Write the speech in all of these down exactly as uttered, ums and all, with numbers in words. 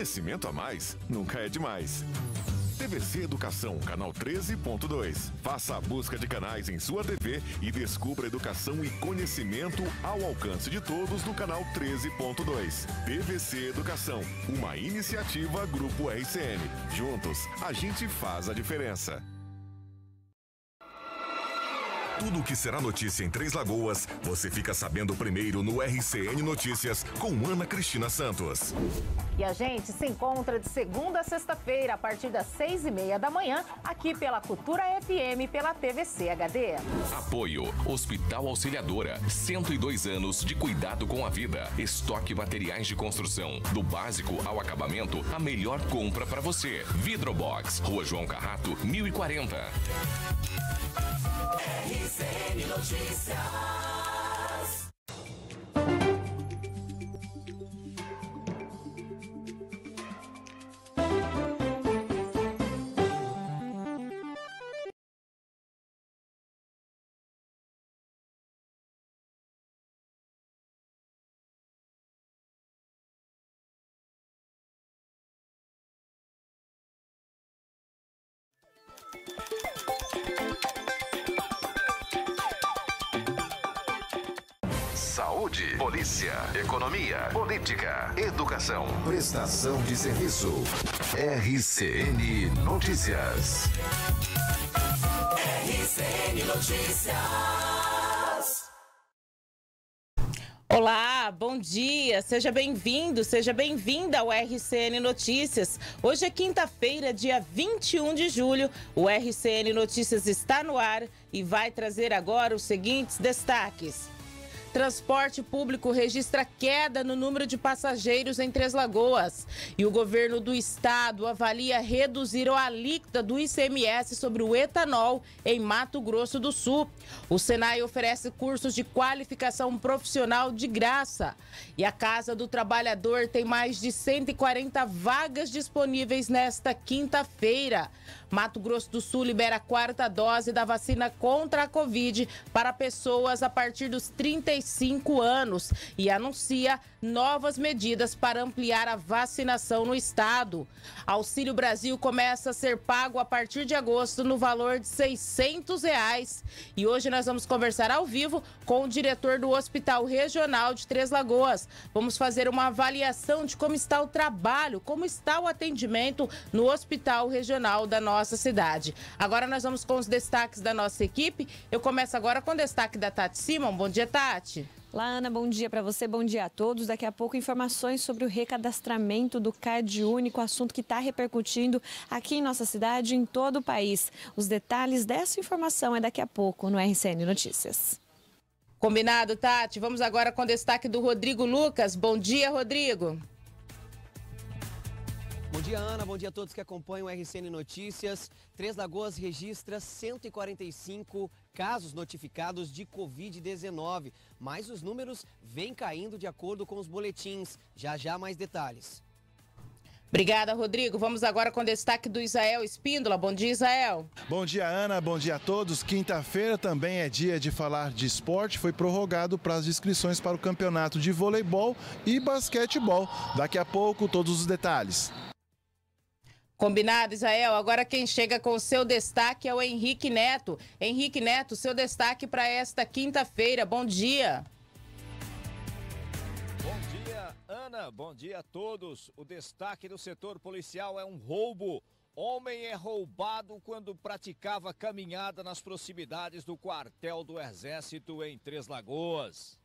Conhecimento a mais nunca é demais. T V C Educação, canal treze ponto dois. Faça a busca de canais em sua T V e descubra educação e conhecimento ao alcance de todos no canal treze ponto dois. T V C Educação, uma iniciativa Grupo R C N. Juntos, a gente faz a diferença. Tudo o que será notícia em Três Lagoas, você fica sabendo primeiro no R C N Notícias com Ana Cristina Santos. E a gente se encontra de segunda a sexta-feira, a partir das seis e meia da manhã, aqui pela Cultura F M e pela T V C H D. Apoio, Hospital Auxiliadora, cento e dois anos de cuidado com a vida. Estoque materiais de construção, do básico ao acabamento, a melhor compra para você. VidroBox, Rua João Carrato, mil e quarenta. R C N Notícias. Saúde, polícia, economia, política, educação, prestação de serviço. R C N Notícias. R C N Notícias. Olá, bom dia, seja bem-vindo, seja bem-vinda ao R C N Notícias. Hoje é quinta-feira, dia vinte e um de julho, o R C N Notícias está no ar e vai trazer agora os seguintes destaques. Transporte público registra queda no número de passageiros em Três Lagoas. E o governo do estado avalia reduzir a alíquota do I C M S sobre o etanol em Mato Grosso do Sul. O SENAI oferece cursos de qualificação profissional de graça. E a Casa do Trabalhador tem mais de cento e quarenta vagas disponíveis nesta quinta-feira. Mato Grosso do Sul libera a quarta dose da vacina contra a Covid para pessoas a partir dos trinta e cinco anos e anuncia novas medidas para ampliar a vacinação no estado. Auxílio Brasil começa a ser pago a partir de agosto no valor de seiscentos reais. E hoje nós vamos conversar ao vivo com o diretor do Hospital Regional de Três Lagoas. Vamos fazer uma avaliação de como está o trabalho, como está o atendimento no Hospital Regional da nossa nossa cidade. Agora nós vamos com os destaques da nossa equipe. Eu começo agora com o destaque da Tati Simon. Bom dia, Tati. Olá, Ana, bom dia para você, bom dia a todos. Daqui a pouco informações sobre o recadastramento do CadÚnico, assunto que está repercutindo aqui em nossa cidade e em todo o país. Os detalhes dessa informação é daqui a pouco no R C N Notícias. Combinado, Tati. Vamos agora com o destaque do Rodrigo Lucas. Bom dia, Rodrigo. Bom dia, Ana. Bom dia a todos que acompanham o R C N Notícias. Três Lagoas registra cento e quarenta e cinco casos notificados de Covid dezenove, mas os números vêm caindo de acordo com os boletins. Já já mais detalhes. Obrigada, Rodrigo. Vamos agora com o destaque do Isael Espíndola. Bom dia, Isael. Bom dia, Ana. Bom dia a todos. Quinta-feira também é dia de falar de esporte. Foi prorrogado o prazo de inscrições para o campeonato de voleibol e basquetebol. Daqui a pouco, todos os detalhes. Combinado, Isael. Agora quem chega com o seu destaque é o Henrique Neto. Henrique Neto, seu destaque para esta quinta-feira. Bom dia. Bom dia, Ana. Bom dia a todos. O destaque do setor policial é um roubo. Homem é roubado quando praticava caminhada nas proximidades do quartel do Exército em Três Lagoas.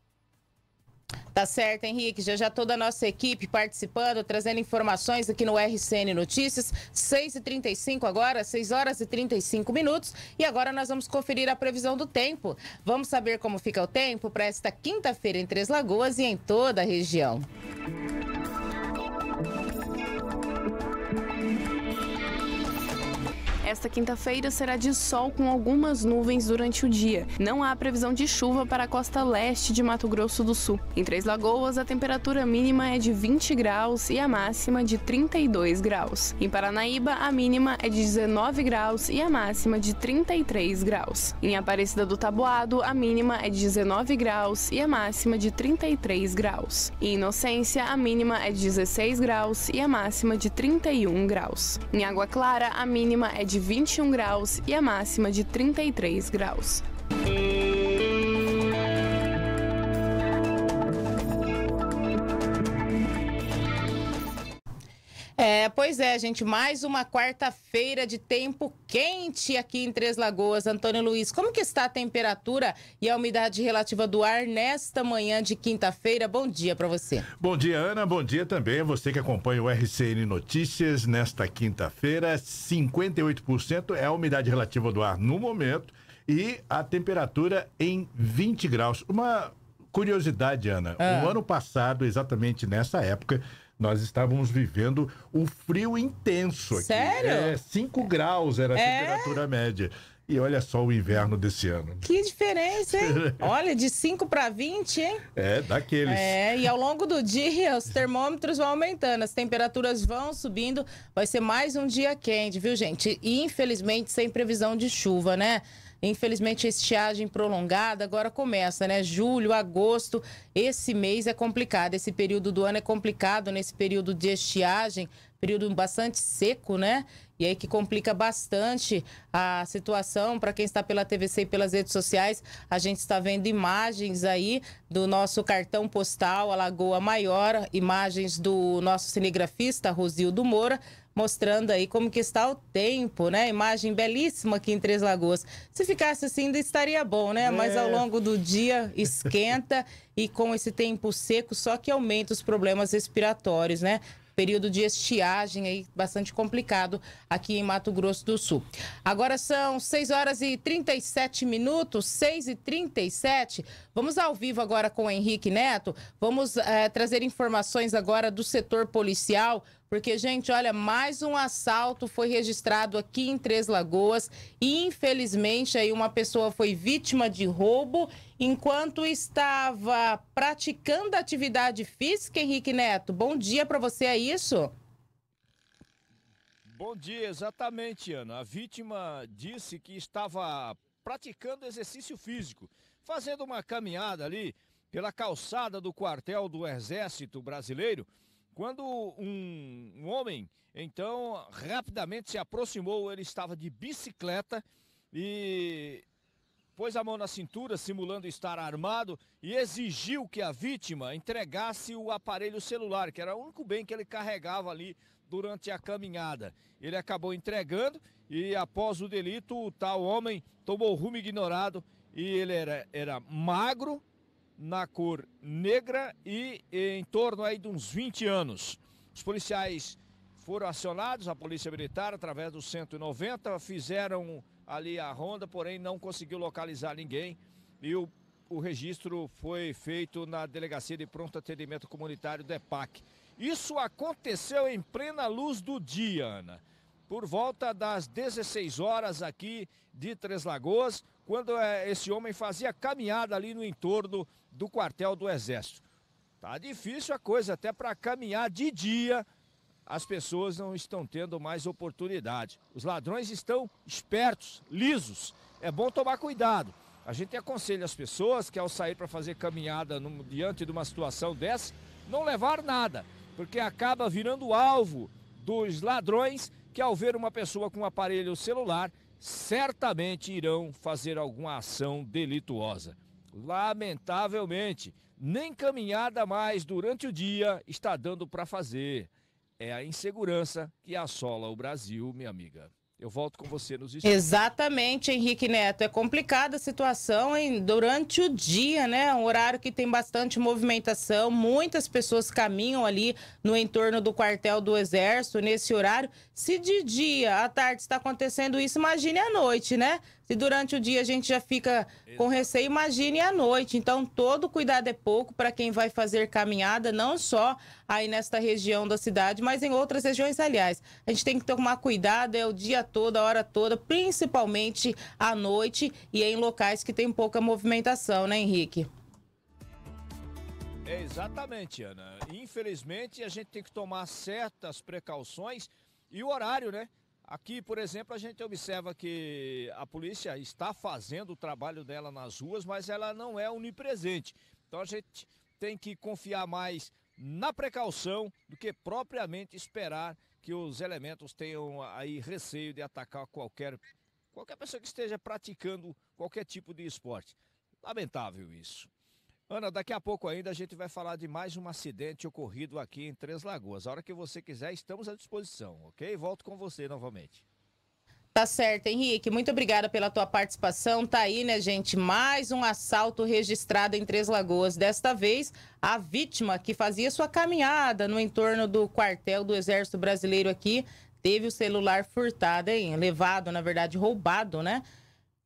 Tá certo, Henrique. Já já toda a nossa equipe participando, trazendo informações aqui no R C N Notícias. seis e trinta e cinco agora, seis horas e trinta e cinco minutos. E agora nós vamos conferir a previsão do tempo. Vamos saber como fica o tempo para esta quinta-feira em Três Lagoas e em toda a região. Esta quinta-feira será de sol com algumas nuvens durante o dia. Não há previsão de chuva para a costa leste de Mato Grosso do Sul. Em Três Lagoas, a temperatura mínima é de vinte graus e a máxima de trinta e dois graus. Em Paranaíba, a mínima é de dezenove graus e a máxima de trinta e três graus. Em Aparecida do Taboado, a mínima é de dezenove graus e a máxima de trinta e três graus. Em Inocência, a mínima é de dezesseis graus e a máxima de trinta e um graus. Em Água Clara, a mínima é de vinte e um graus e a máxima de trinta e três graus. É, pois é, gente, mais uma quarta-feira de tempo quente aqui em Três Lagoas. Antônio Luiz, como que está a temperatura e a umidade relativa do ar nesta manhã de quinta-feira? Bom dia para você. Bom dia, Ana. Bom dia também você que acompanha o R C N Notícias nesta quinta-feira. cinquenta e oito por cento é a umidade relativa do ar no momento e a temperatura em vinte graus. Uma curiosidade, Ana. Ah. O ano passado, exatamente nessa época, nós estávamos vivendo o frio intenso aqui. Sério? É, cinco graus era a é? temperatura média. E olha só o inverno desse ano. Que diferença, hein? Olha, de cinco para vinte, hein? É, daqueles. É, e ao longo do dia, os termômetros vão aumentando, as temperaturas vão subindo. Vai ser mais um dia quente, viu, gente? E, infelizmente, sem previsão de chuva, né? Infelizmente, a estiagem prolongada agora começa, né? Julho, agosto, esse mês é complicado, esse período do ano é complicado, nesse período de estiagem, período bastante seco, né? E aí que complica bastante a situação para quem está pela T V C e pelas redes sociais. A gente está vendo imagens aí do nosso cartão postal, a Lagoa Maior, imagens do nosso cinegrafista, Rosildo Moura, mostrando aí como que está o tempo, né? Imagem belíssima aqui em Três Lagoas. Se ficasse assim, ainda estaria bom, né? É. Mas ao longo do dia esquenta e com esse tempo seco, só que aumenta os problemas respiratórios, né? Período de estiagem aí bastante complicado aqui em Mato Grosso do Sul. Agora são seis horas e trinta e sete minutos, seis e trinta e sete. Vamos ao vivo agora com o Henrique Neto. Vamos é, trazer informações agora do setor policial, porque, gente, olha, mais um assalto foi registrado aqui em Três Lagoas. E, infelizmente, aí uma pessoa foi vítima de roubo enquanto estava praticando atividade física, Henrique Neto. Bom dia para você, é isso? Bom dia, exatamente, Ana. A vítima disse que estava praticando exercício físico, fazendo uma caminhada ali pela calçada do quartel do Exército Brasileiro, quando um, um homem, então, rapidamente se aproximou. Ele estava de bicicleta e pôs a mão na cintura, simulando estar armado, e exigiu que a vítima entregasse o aparelho celular, que era o único bem que ele carregava ali durante a caminhada. Ele acabou entregando e, após o delito, o tal homem tomou rumo ignorado, e ele era, era magro, na cor negra e em torno aí de uns vinte anos. Os policiais foram acionados, a Polícia Militar, através do cento e noventa, fizeram ali a ronda, porém não conseguiu localizar ninguém, e o, o registro foi feito na Delegacia de Pronto Atendimento Comunitário, DEPAC. Isso aconteceu em plena luz do dia, Ana, por volta das dezesseis horas aqui de Três Lagoas, quando esse homem fazia caminhada ali no entorno do quartel do Exército. Tá difícil a coisa, até para caminhar de dia, as pessoas não estão tendo mais oportunidade. Os ladrões estão espertos, lisos, é bom tomar cuidado. A gente aconselha as pessoas que, ao sair para fazer caminhada no, diante de uma situação dessa, não levar nada, porque acaba virando alvo dos ladrões que, ao ver uma pessoa com um aparelho celular, certamente irão fazer alguma ação delituosa. Lamentavelmente, nem caminhada mais durante o dia está dando para fazer. É a insegurança que assola o Brasil, minha amiga. Eu volto com você nos estúdios. Exatamente, Henrique Neto. É complicada a situação, hein? Durante o dia, né? Um horário que tem bastante movimentação. Muitas pessoas caminham ali no entorno do quartel do Exército nesse horário. Se de dia, à tarde, está acontecendo isso, imagine à noite, né? Se durante o dia a gente já fica com receio, imagine à noite. Então, todo cuidado é pouco para quem vai fazer caminhada, não só aí nesta região da cidade, mas em outras regiões, aliás. A gente tem que tomar cuidado, é o dia todo, a hora toda, principalmente à noite e em locais que tem pouca movimentação, né, Henrique? É exatamente, Ana. Infelizmente, a gente tem que tomar certas precauções e o horário, né? Aqui, por exemplo, a gente observa que a polícia está fazendo o trabalho dela nas ruas, mas ela não é onipresente. Então a gente tem que confiar mais na precaução do que propriamente esperar que os elementos tenham aí receio de atacar qualquer, qualquer pessoa que esteja praticando qualquer tipo de esporte. Lamentável isso. Ana, daqui a pouco ainda a gente vai falar de mais um acidente ocorrido aqui em Três Lagoas. A hora que você quiser, estamos à disposição, ok? Volto com você novamente. Tá certo, Henrique. Muito obrigada pela tua participação. Tá aí, né, gente? Mais um assalto registrado em Três Lagoas. Desta vez, a vítima que fazia sua caminhada no entorno do quartel do Exército Brasileiro aqui, teve o celular furtado, hein? Levado, na verdade, roubado, né?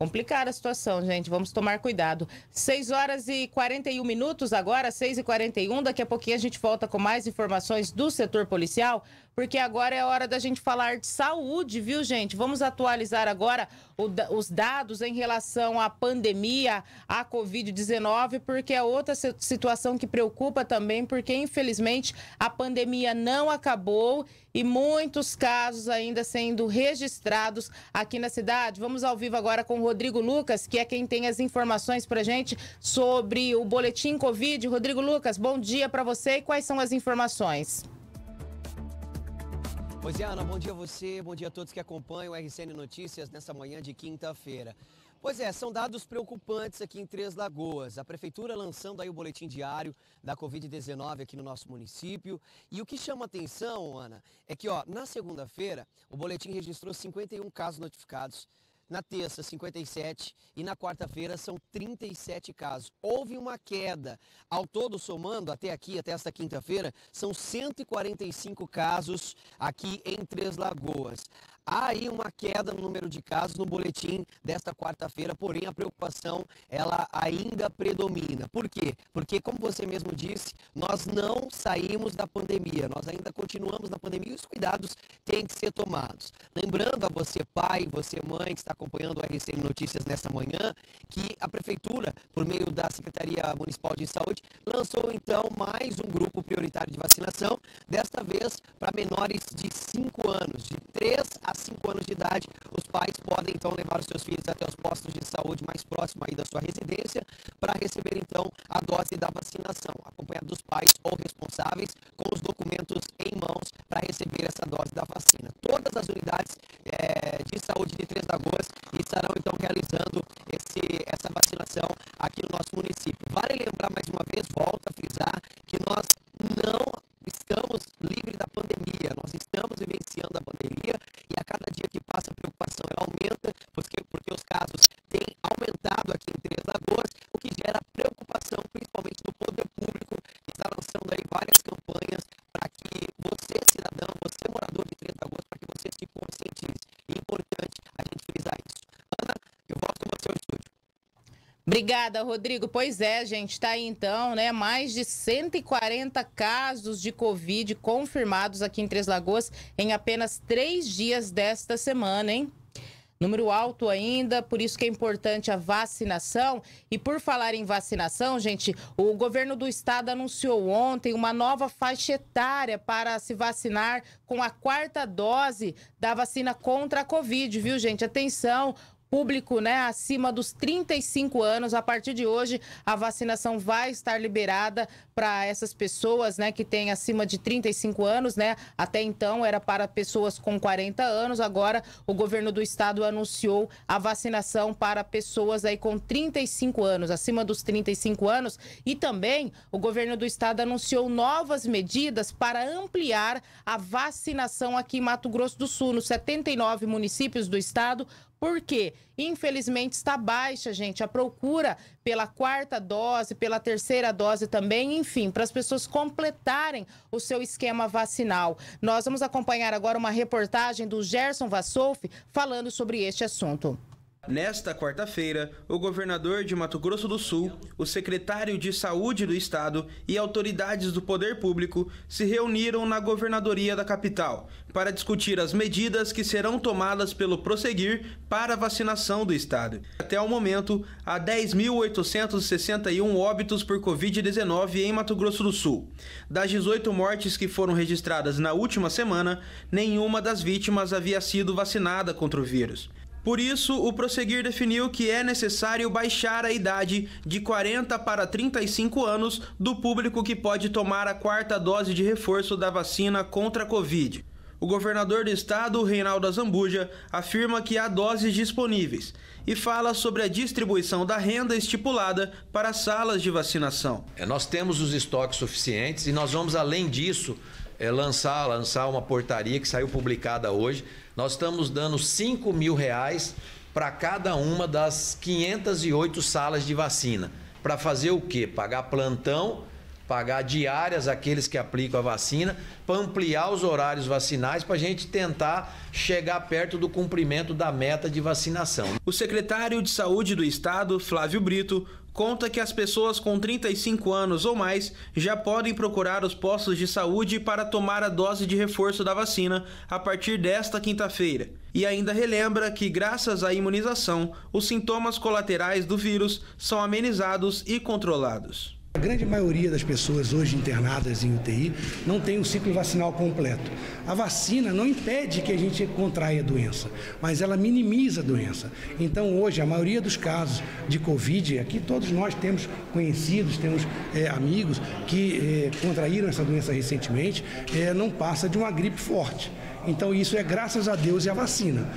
Complicada a situação, gente. Vamos tomar cuidado. seis horas e quarenta e um minutos agora, seis e quarenta e um. Daqui a pouquinho a gente volta com mais informações do setor policial, porque agora é hora da gente falar de saúde, viu, gente? Vamos atualizar agora o, os dados em relação à pandemia, à covid dezenove, porque é outra situação que preocupa também, porque, infelizmente, a pandemia não acabou e muitos casos ainda sendo registrados aqui na cidade. Vamos ao vivo agora com o Rodrigo Lucas, que é quem tem as informações para a gente sobre o boletim Covid. Rodrigo Lucas, bom dia para você e quais são as informações? Pois é, Ana, bom dia a você, bom dia a todos que acompanham o R C N Notícias nessa manhã de quinta-feira. Pois é, são dados preocupantes aqui em Três Lagoas. A Prefeitura lançando aí o boletim diário da covid dezenove aqui no nosso município. E o que chama atenção, Ana, é que ó, na segunda-feira o boletim registrou cinquenta e um casos notificados. Na terça, cinquenta e sete e na quarta-feira são trinta e sete casos. Houve uma queda. Ao todo, somando até aqui, até esta quinta-feira, são cento e quarenta e cinco casos aqui em Três Lagoas. Há aí uma queda no número de casos no boletim desta quarta-feira, porém a preocupação ela ainda predomina. Por quê? Porque, como você mesmo disse, nós não saímos da pandemia, nós ainda continuamos na pandemia e os cuidados têm que ser tomados. Lembrando a você, pai, você, mãe, que está acompanhando o R C N Notícias nesta manhã, que a Prefeitura, por meio da Secretaria Municipal de Saúde, lançou então mais um grupo prioritário de vacinação, desta vez para menores de cinco anos, de três a cinco anos de idade. Os pais podem então levar os seus filhos até os postos de saúde mais próximos aí da sua residência para receber então a dose da vacinação, acompanhado dos pais ou responsáveis com os documentos em mãos para receber essa dose da vacina. Todas as unidades é, de saúde de Três Lagoas estarão então realizando esse, essa vacinação aqui no nosso município. Vale lembrar mais uma vez, volto a frisar, que nós não estamos livres da pandemia, nós estamos vivenciando a pandemia e a cada dia que passa a preocupação ela aumenta, porque, porque os casos têm aumentado aqui em Três Lagoas, o que gera preocupação principalmente do poder público, que está lançando aí várias campanhas para que você, cidadão, você morador de Três Lagoas, para que você se conscientize. É importante a gente frisar isso. Ana, eu volto com você ao estúdio. Obrigada, Rodrigo. Pois é, gente, tá aí então, né, mais de cento e quarenta casos de Covid confirmados aqui em Três Lagoas em apenas três dias desta semana, hein? Número alto ainda, por isso que é importante a vacinação. E por falar em vacinação, gente, o governo do estado anunciou ontem uma nova faixa etária para se vacinar com a quarta dose da vacina contra a Covid, viu, gente? Atenção! Público, né, acima dos trinta e cinco anos, a partir de hoje a vacinação vai estar liberada para essas pessoas, né, que têm acima de trinta e cinco anos, né? Até então era para pessoas com quarenta anos, agora o governo do estado anunciou a vacinação para pessoas aí com trinta e cinco anos, acima dos trinta e cinco anos, e também o governo do estado anunciou novas medidas para ampliar a vacinação aqui em Mato Grosso do Sul, nos setenta e nove municípios do estado. Por quê? Infelizmente está baixa, gente, a procura pela quarta dose, pela terceira dose também, enfim, para as pessoas completarem o seu esquema vacinal. Nós vamos acompanhar agora uma reportagem do Gerson Vassolfi falando sobre este assunto. Nesta quarta-feira, o governador de Mato Grosso do Sul, o secretário de Saúde do Estado e autoridades do poder público se reuniram na governadoria da capital para discutir as medidas que serão tomadas pelo prosseguir para a vacinação do Estado. Até o momento, há dez mil oitocentos e sessenta e um óbitos por Covid dezenove em Mato Grosso do Sul. Das dezoito mortes que foram registradas na última semana, nenhuma das vítimas havia sido vacinada contra o vírus. Por isso, o Prosseguir definiu que é necessário baixar a idade de quarenta para trinta e cinco anos do público que pode tomar a quarta dose de reforço da vacina contra a Covid. O governador do estado, Reinaldo Azambuja, afirma que há doses disponíveis e fala sobre a distribuição da renda estipulada para salas de vacinação. Nós temos os estoques suficientes e nós vamos, além disso, É lançar, lançar uma portaria que saiu publicada hoje. Nós estamos dando cinco mil reais para cada uma das quinhentas e oito salas de vacina. Para fazer o quê? Pagar plantão, pagar diárias àqueles que aplicam a vacina, para ampliar os horários vacinais, para a gente tentar chegar perto do cumprimento da meta de vacinação. O secretário de Saúde do Estado, Flávio Brito, conta que as pessoas com trinta e cinco anos ou mais já podem procurar os postos de saúde para tomar a dose de reforço da vacina a partir desta quinta-feira. E ainda relembra que, graças à imunização, os sintomas colaterais do vírus são amenizados e controlados. A grande maioria das pessoas hoje internadas em U T I não tem um ciclo vacinal completo. A vacina não impede que a gente contraia a doença, mas ela minimiza a doença. Então hoje a maioria dos casos de Covid, aqui todos nós temos conhecidos, temos é, amigos que é, contraíram essa doença recentemente, é, não passa de uma gripe forte. Então isso é graças a Deus e a vacina.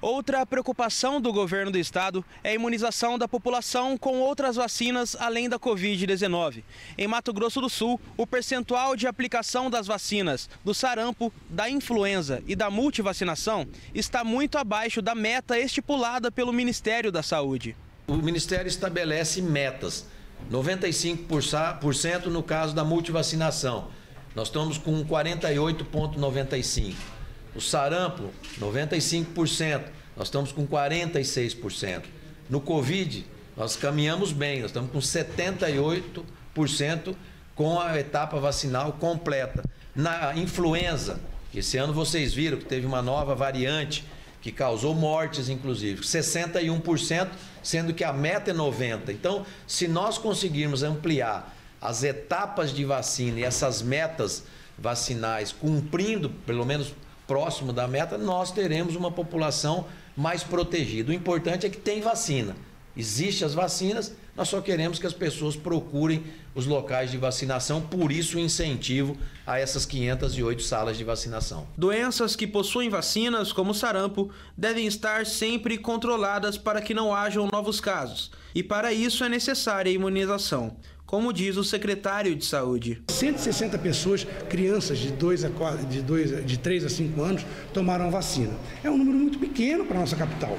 Outra preocupação do governo do estado é a imunização da população com outras vacinas além da Covid dezenove. Em Mato Grosso do Sul, o percentual de aplicação das vacinas do sarampo, da influenza e da multivacinação está muito abaixo da meta estipulada pelo Ministério da Saúde. O Ministério estabelece metas, noventa e cinco por cento no caso da multivacinação. Nós estamos com quarenta e oito vírgula noventa e cinco por cento. O sarampo, noventa e cinco por cento, nós estamos com quarenta e seis por cento. No Covid, nós caminhamos bem, nós estamos com setenta e oito por cento com a etapa vacinal completa. Na influenza, que esse ano vocês viram que teve uma nova variante, que causou mortes, inclusive, sessenta e um por cento, sendo que a meta é noventa por cento. Então, se nós conseguirmos ampliar as etapas de vacina e essas metas vacinais, cumprindo, pelo menos próximo da meta, nós teremos uma população mais protegida. O importante é que tem vacina. Existem as vacinas, nós só queremos que as pessoas procurem os locais de vacinação, por isso o incentivo a essas quinhentas e oito salas de vacinação. Doenças que possuem vacinas, como o sarampo, devem estar sempre controladas para que não hajam novos casos. E para isso é necessária a imunização, como diz o secretário de Saúde. cento e sessenta pessoas, crianças de, dois a quatro, de, dois, de três a cinco anos, tomaram a vacina. É um número muito pequeno para a nossa capital.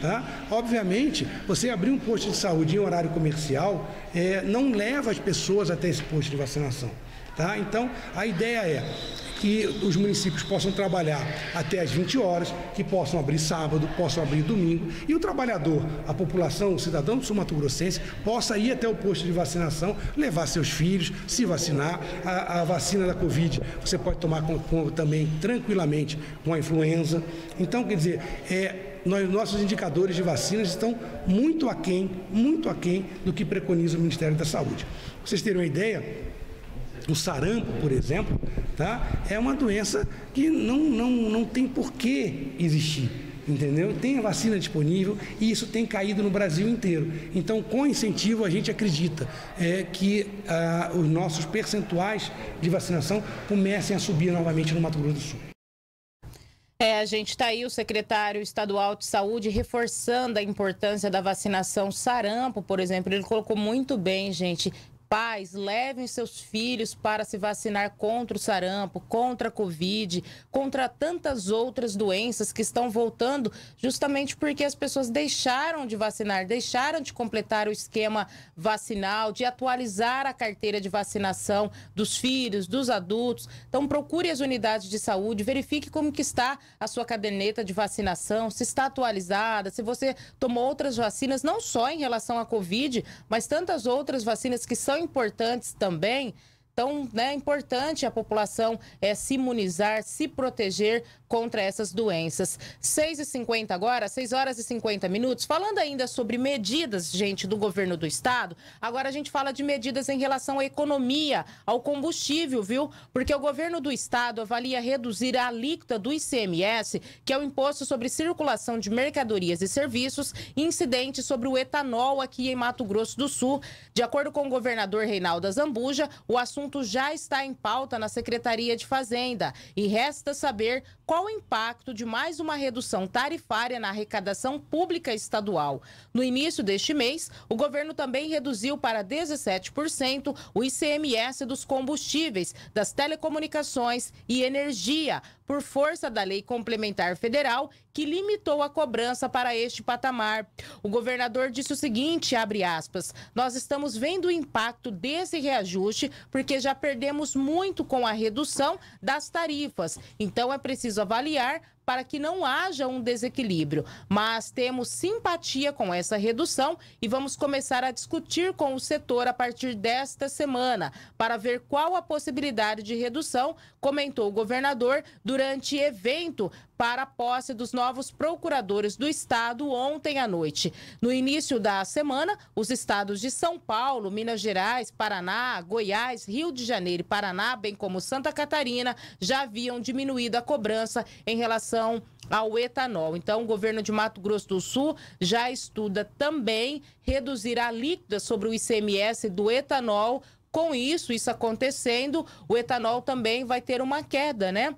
Tá? Obviamente, você abrir um posto de saúde em horário comercial é, não leva as pessoas até esse posto de vacinação. Tá? Então, a ideia é que os municípios possam trabalhar até as vinte horas, que possam abrir sábado, possam abrir domingo, e o trabalhador, a população, o cidadão do sul mato-grossense, possa ir até o posto de vacinação, levar seus filhos, se vacinar. A, a vacina da Covid você pode tomar com, com, também tranquilamente com a influenza. Então, quer dizer, é, nós, nossos indicadores de vacinas estão muito aquém, muito aquém do que preconiza o Ministério da Saúde. Pra vocês terem uma ideia, o sarampo, por exemplo, tá? É uma doença que não, não, não tem por que existir, entendeu? Tem a vacina disponível e isso tem caído no Brasil inteiro. Então, com incentivo, a gente acredita é, que ah, os nossos percentuais de vacinação comecem a subir novamente no Mato Grosso do Sul. É, a gente está aí, o secretário estadual de saúde reforçando a importância da vacinação sarampo, por exemplo. Ele colocou muito bem, gente, pais levem seus filhos para se vacinar contra o sarampo, contra a Covid, contra tantas outras doenças que estão voltando justamente porque as pessoas deixaram de vacinar, deixaram de completar o esquema vacinal, de atualizar a carteira de vacinação dos filhos, dos adultos. Então procure as unidades de saúde, verifique como que está a sua caderneta de vacinação, se está atualizada, se você tomou outras vacinas, não só em relação à Covid, mas tantas outras vacinas que são importantes também. Então, né, é importante a população é, se imunizar, se proteger contra essas doenças. seis e cinquenta agora, seis horas e cinquenta minutos. Falando ainda sobre medidas, gente, do governo do estado, agora a gente fala de medidas em relação à economia, ao combustível, viu? Porque o governo do estado avalia reduzir a alíquota do I C M S, que é o imposto sobre circulação de mercadorias e serviços, e incidente sobre o etanol aqui em Mato Grosso do Sul. De acordo com o governador Reinaldo Azambuja, o assunto já está em pauta na Secretaria de Fazenda e resta saber qual o impacto de mais uma redução tarifária na arrecadação pública estadual. No início deste mês, o governo também reduziu para dezessete por cento o I C M S dos combustíveis, das telecomunicações e energia, por força da Lei Complementar Federal, que limitou a cobrança para este patamar. O governador disse o seguinte, abre aspas, nós estamos vendo o impacto desse reajuste porque já perdemos muito com a redução das tarifas, então é preciso avaliar para que não haja um desequilíbrio. Mas temos simpatia com essa redução e vamos começar a discutir com o setor a partir desta semana, para ver qual a possibilidade de redução, comentou o governador durante evento para a posse dos novos procuradores do estado ontem à noite. No início da semana, os estados de São Paulo, Minas Gerais, Paraná, Goiás, Rio de Janeiro e Paraná, bem como Santa Catarina, já haviam diminuído a cobrança em relação ao etanol. Então, o governo de Mato Grosso do Sul já estuda também reduzir a alíquota sobre o I C M S do etanol. Com isso, isso acontecendo, o etanol também vai ter uma queda, né?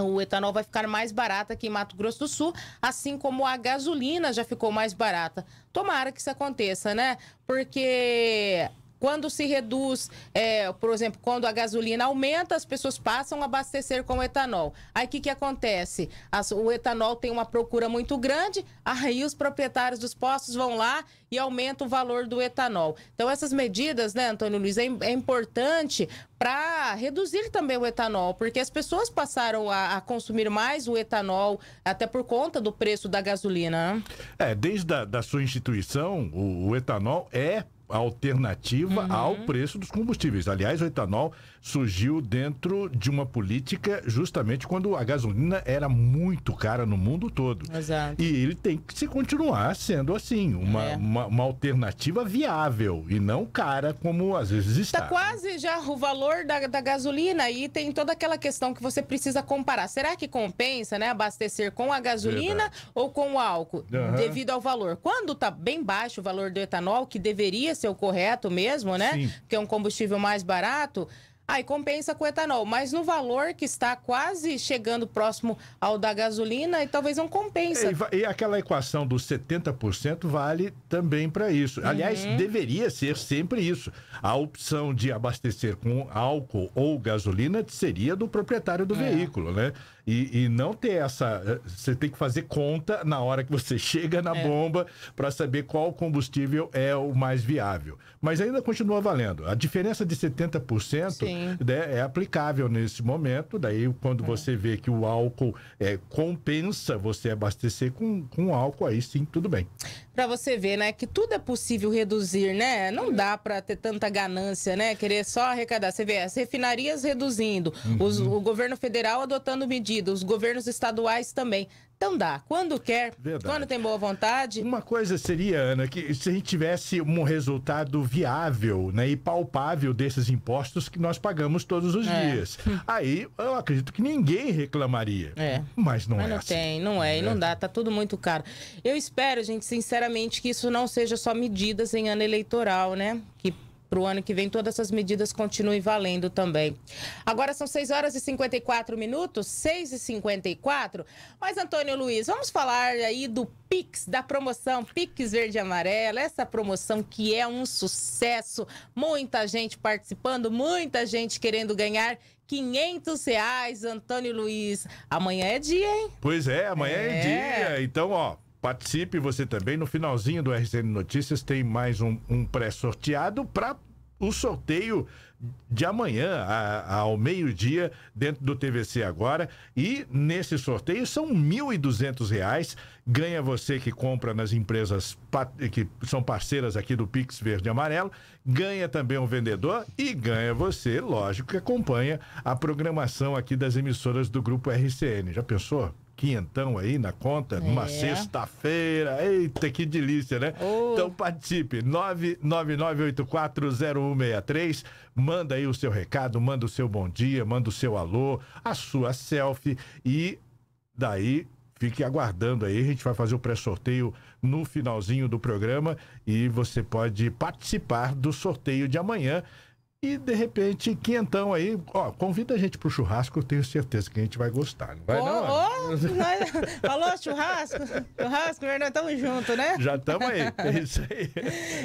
O etanol vai ficar mais barato aqui em Mato Grosso do Sul, assim como a gasolina já ficou mais barata. Tomara que isso aconteça, né? Porque quando se reduz, é, por exemplo, quando a gasolina aumenta, as pessoas passam a abastecer com etanol. Aí o que, que acontece? As, o etanol tem uma procura muito grande, aí os proprietários dos postos vão lá e aumentam o valor do etanol. Então essas medidas, né, Antônio Luiz, é, é importante para reduzir também o etanol, porque as pessoas passaram a, a consumir mais o etanol, até por conta do preço da gasolina, né? É, desde a da sua instituição, o, o etanol é alternativa uhum. ao preço dos combustíveis. Aliás, o etanol surgiu dentro de uma política justamente quando a gasolina era muito cara no mundo todo. Exato. E ele tem que se continuar sendo assim, uma, é. uma, uma alternativa viável e não cara como às vezes está. Está quase já o valor da, da gasolina, e tem toda aquela questão que você precisa comparar. Será que compensa, né, abastecer com a gasolina Verdade. ou com o álcool uhum. devido ao valor? Quando está bem baixo o valor do etanol, que deveria ser o correto mesmo, né? Sim. Porque é um combustível mais barato, aí compensa com o etanol, mas no valor que está quase chegando próximo ao da gasolina, e talvez não compensa. E, e aquela equação dos setenta por cento vale também para isso. Uhum. Aliás, deveria ser sempre isso. A opção de abastecer com álcool ou gasolina seria do proprietário do é. veículo, né? E, e não ter essa... Você tem que fazer conta na hora que você chega na é. bomba para saber qual combustível é o mais viável. Mas ainda continua valendo. A diferença de setenta por cento, né, é aplicável nesse momento. Daí, quando é. você vê que o álcool é, compensa você abastecer com, com álcool, aí sim, tudo bem. Para você ver, né, que tudo é possível reduzir, né? Não dá para ter tanta ganância, né? Querer só arrecadar. Você vê as refinarias reduzindo, uhum. os, o governo federal adotando medidas, os governos estaduais também. Então dá, quando quer, Verdade. quando tem boa vontade. Uma coisa seria, Ana, que se a gente tivesse um resultado viável, né, e palpável desses impostos que nós pagamos todos os é. dias. Aí eu acredito que ninguém reclamaria. É. Mas não Mas é não assim. tem, não é, e é. não dá, tá tudo muito caro. Eu espero, gente, sinceramente, que isso não seja só medidas em ano eleitoral, né? Que para o ano que vem todas essas medidas continuem valendo também. Agora são seis horas e cinquenta e quatro minutos, seis e cinquenta e quatro. Mas, Antônio Luiz, vamos falar aí do Pix, da promoção Pix Verde e Amarelo, essa promoção que é um sucesso, muita gente participando, muita gente querendo ganhar quinhentos reais, Antônio Luiz. Amanhã é dia, hein? Pois é, amanhã é, é dia, então, ó, participe você também. No finalzinho do R C N Notícias tem mais um, um pré-sorteado para o sorteio de amanhã, a, a, ao meio-dia, dentro do T V C Agora. E nesse sorteio são mil e duzentos reais. Ganha você que compra nas empresas que são parceiras aqui do Pix Verde e Amarelo. Ganha também um vendedor e ganha você, lógico, que acompanha a programação aqui das emissoras do Grupo R C N. Já pensou? Quinhentão aí na conta, é. Numa sexta-feira. Eita, que delícia, né? Oh. Então participe, nove nove nove oito quatro zero um seis três. Manda aí o seu recado, manda o seu bom dia, manda o seu alô, a sua selfie. E daí fique aguardando aí. A gente vai fazer o pré-sorteio no finalzinho do programa e você pode participar do sorteio de amanhã. E, de repente, quinhentão aí, ó, convida a gente pro churrasco, eu tenho certeza que a gente vai gostar. Não vai, oh, não? Oh, nós... Falou churrasco? Churrasco, nós estamos juntos, né? Já estamos aí, é isso aí.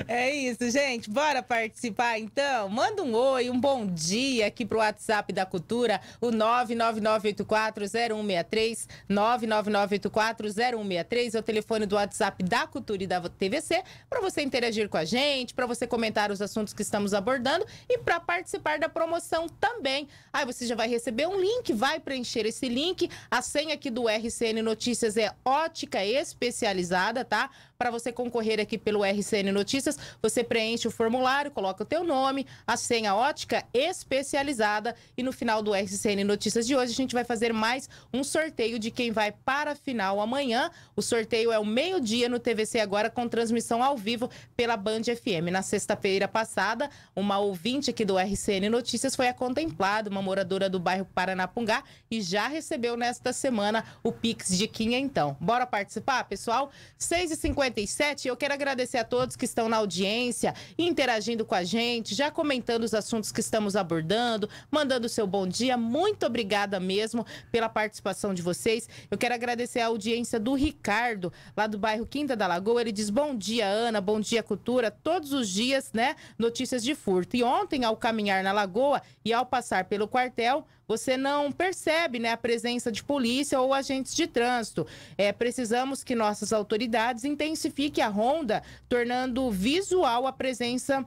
É isso, gente, bora participar, então? Manda um oi, um bom dia aqui pro WhatsApp da Cultura, o nove nove nove oito quatro zero um seis três, nove nove nove oito quatro zero um seis três, é o telefone do WhatsApp da Cultura e da T V C, para você interagir com a gente, para você comentar os assuntos que estamos abordando e para participar da promoção também. Aí você já vai receber um link, vai preencher esse link. A senha aqui do R C N Notícias é ótica especializada, tá? Para você concorrer aqui pelo R C N Notícias, você preenche o formulário, coloca o teu nome, a senha ótica especializada e no final do R C N Notícias de hoje a gente vai fazer mais um sorteio de quem vai para a final amanhã. O sorteio é o meio-dia no T V C Agora com transmissão ao vivo pela Band F M. Na sexta-feira passada, uma ouvinte aqui do R C N Notícias foi a contemplada, uma moradora do bairro Paranapungá, e já recebeu nesta semana o Pix de quinhentão. Bora participar, pessoal? seis e cinquenta e sete, eu quero agradecer a todos que estão na audiência, interagindo com a gente, já comentando os assuntos que estamos abordando, mandando o seu bom dia. Muito obrigada mesmo pela participação de vocês. Eu quero agradecer a audiência do Ricardo, lá do bairro Quinta da Lagoa. Ele diz: bom dia, Ana, bom dia, Cultura. Todos os dias, né, notícias de furto. E ontem, ao caminhar na lagoa e ao passar pelo quartel, você não percebe, né, a presença de polícia ou agentes de trânsito. É, precisamos que nossas autoridades intensifiquem a ronda, tornando visual a presença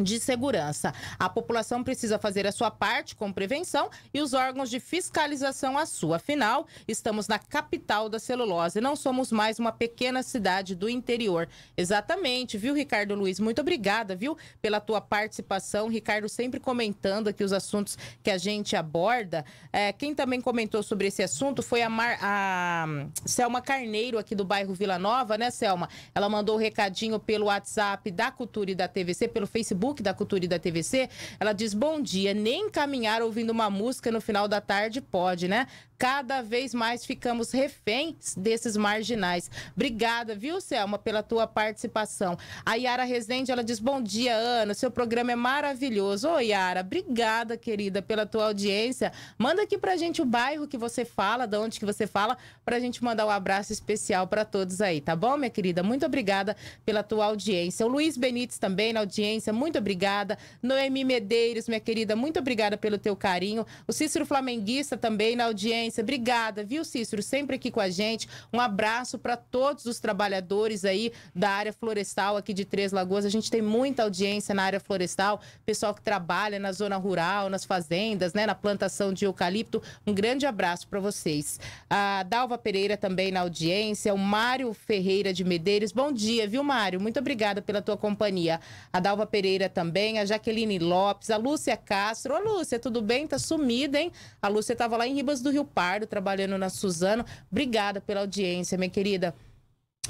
de segurança. A população precisa fazer a sua parte com prevenção e os órgãos de fiscalização a sua. Afinal, estamos na capital da celulose, não somos mais uma pequena cidade do interior. Exatamente, viu, Ricardo Luiz? Muito obrigada, viu, pela tua participação. Ricardo sempre comentando aqui os assuntos que a gente aborda. É, quem também comentou sobre esse assunto foi a, Mar... a Selma Carneiro, aqui do bairro Vila Nova, né, Selma? Ela mandou o um recadinho pelo WhatsApp da Cultura e da T V C, pelo Facebook da Cultura e da T V C. Ela diz: bom dia, nem caminhar ouvindo uma música no final da tarde pode, né? Cada vez mais ficamos reféns desses marginais. Obrigada, viu, Selma, pela tua participação. A Yara Rezende, ela diz: bom dia, Ana, seu programa é maravilhoso. Ô, Yara, obrigada, querida, pela tua audiência. Manda aqui pra gente o bairro que você fala, de onde que você fala, pra gente mandar um abraço especial pra todos aí, tá bom, minha querida? Muito obrigada pela tua audiência. O Luiz Benites também na audiência, muito Muito obrigada. Noemi Medeiros, minha querida, muito obrigada pelo teu carinho. O Cícero Flamenguista também na audiência. Obrigada, viu, Cícero? Sempre aqui com a gente. Um abraço para todos os trabalhadores aí da área florestal aqui de Três Lagoas. A gente tem muita audiência na área florestal. Pessoal que trabalha na zona rural, nas fazendas, né, na plantação de eucalipto. Um grande abraço para vocês. A Dalva Pereira também na audiência. O Mário Ferreira de Medeiros. Bom dia, viu, Mário? Muito obrigada pela tua companhia. A Dalva Pereira também, a Jaqueline Lopes, a Lúcia Castro. Ô, Lúcia, tudo bem? Tá sumida, hein? A Lúcia estava lá em Ribas do Rio Pardo, trabalhando na Suzano. Obrigada pela audiência, minha querida.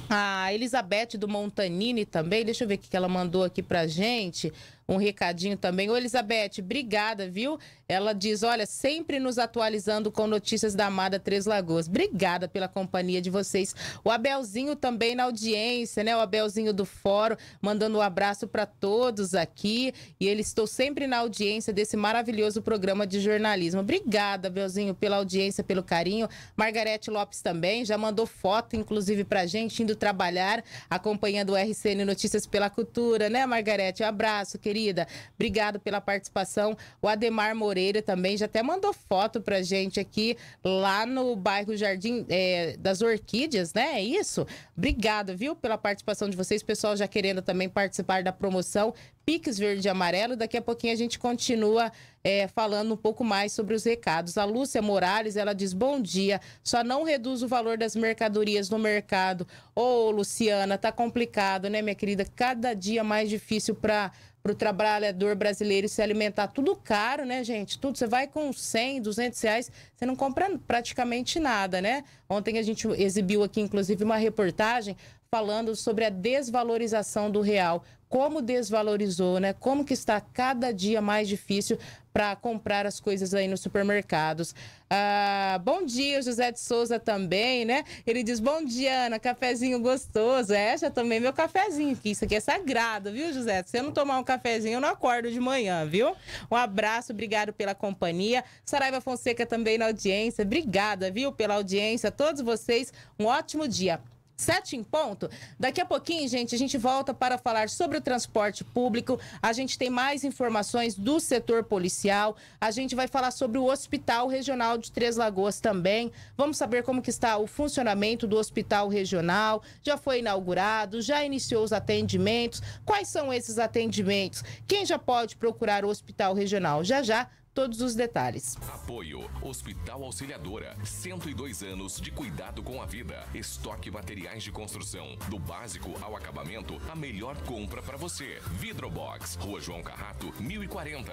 A Elizabeth do Montanini também, deixa eu ver o que ela mandou aqui pra gente, um recadinho também. Ô Elizabeth, obrigada, viu? Ela diz, olha, sempre nos atualizando com notícias da amada Três Lagoas. Obrigada pela companhia de vocês. O Abelzinho também na audiência, né? O Abelzinho do Fórum, mandando um abraço para todos aqui. E ele, estou sempre na audiência desse maravilhoso programa de jornalismo. Obrigada, Abelzinho, pela audiência, pelo carinho. Margarete Lopes também, já mandou foto, inclusive, pra gente, indo trabalhar, acompanhando o R C N Notícias pela Cultura, né, Margarete? Um abraço, querido. Querida, obrigado pela participação. O Ademar Moreira também já até mandou foto pra gente aqui lá no bairro Jardim é, das Orquídeas, né? É isso? Obrigado, viu, pela participação de vocês. Pessoal já querendo também participar da promoção Piques Verde e Amarelo. Daqui a pouquinho a gente continua é, falando um pouco mais sobre os recados. A Lúcia Morales, ela diz, bom dia, só não reduz o valor das mercadorias no mercado. Ô, Luciana, tá complicado, né, minha querida? Cada dia mais difícil para... para o trabalhador brasileiro se alimentar, tudo caro, né, gente? Tudo, você vai com cem, duzentos reais, você não compra praticamente nada, né? Ontem a gente exibiu aqui, inclusive, uma reportagem falando sobre a desvalorização do real. Como desvalorizou, né? Como que está cada dia mais difícil para comprar as coisas aí nos supermercados. Ah, bom dia, José de Souza também, né? Ele diz, bom dia, Ana, cafezinho gostoso. É, já tomei meu cafezinho, que isso aqui é sagrado, viu, José? Se eu não tomar um cafezinho, eu não acordo de manhã, viu? Um abraço, obrigado pela companhia. Saraiva Fonseca também na audiência. Obrigada, viu, pela audiência. A todos vocês, um ótimo dia. Sete em ponto. Daqui a pouquinho, gente, a gente volta para falar sobre o transporte público. A gente tem mais informações do setor policial. A gente vai falar sobre o Hospital Regional de Três Lagoas também. Vamos saber como que está o funcionamento do Hospital Regional. Já foi inaugurado, já iniciou os atendimentos. Quais são esses atendimentos? Quem já pode procurar o Hospital Regional? Já, já. Todos os detalhes. Apoio Hospital Auxiliadora, cento e dois anos de cuidado com a vida. Estoque materiais de construção, do básico ao acabamento, a melhor compra para você. VidroBox, Rua João Carrato, mil e quarenta.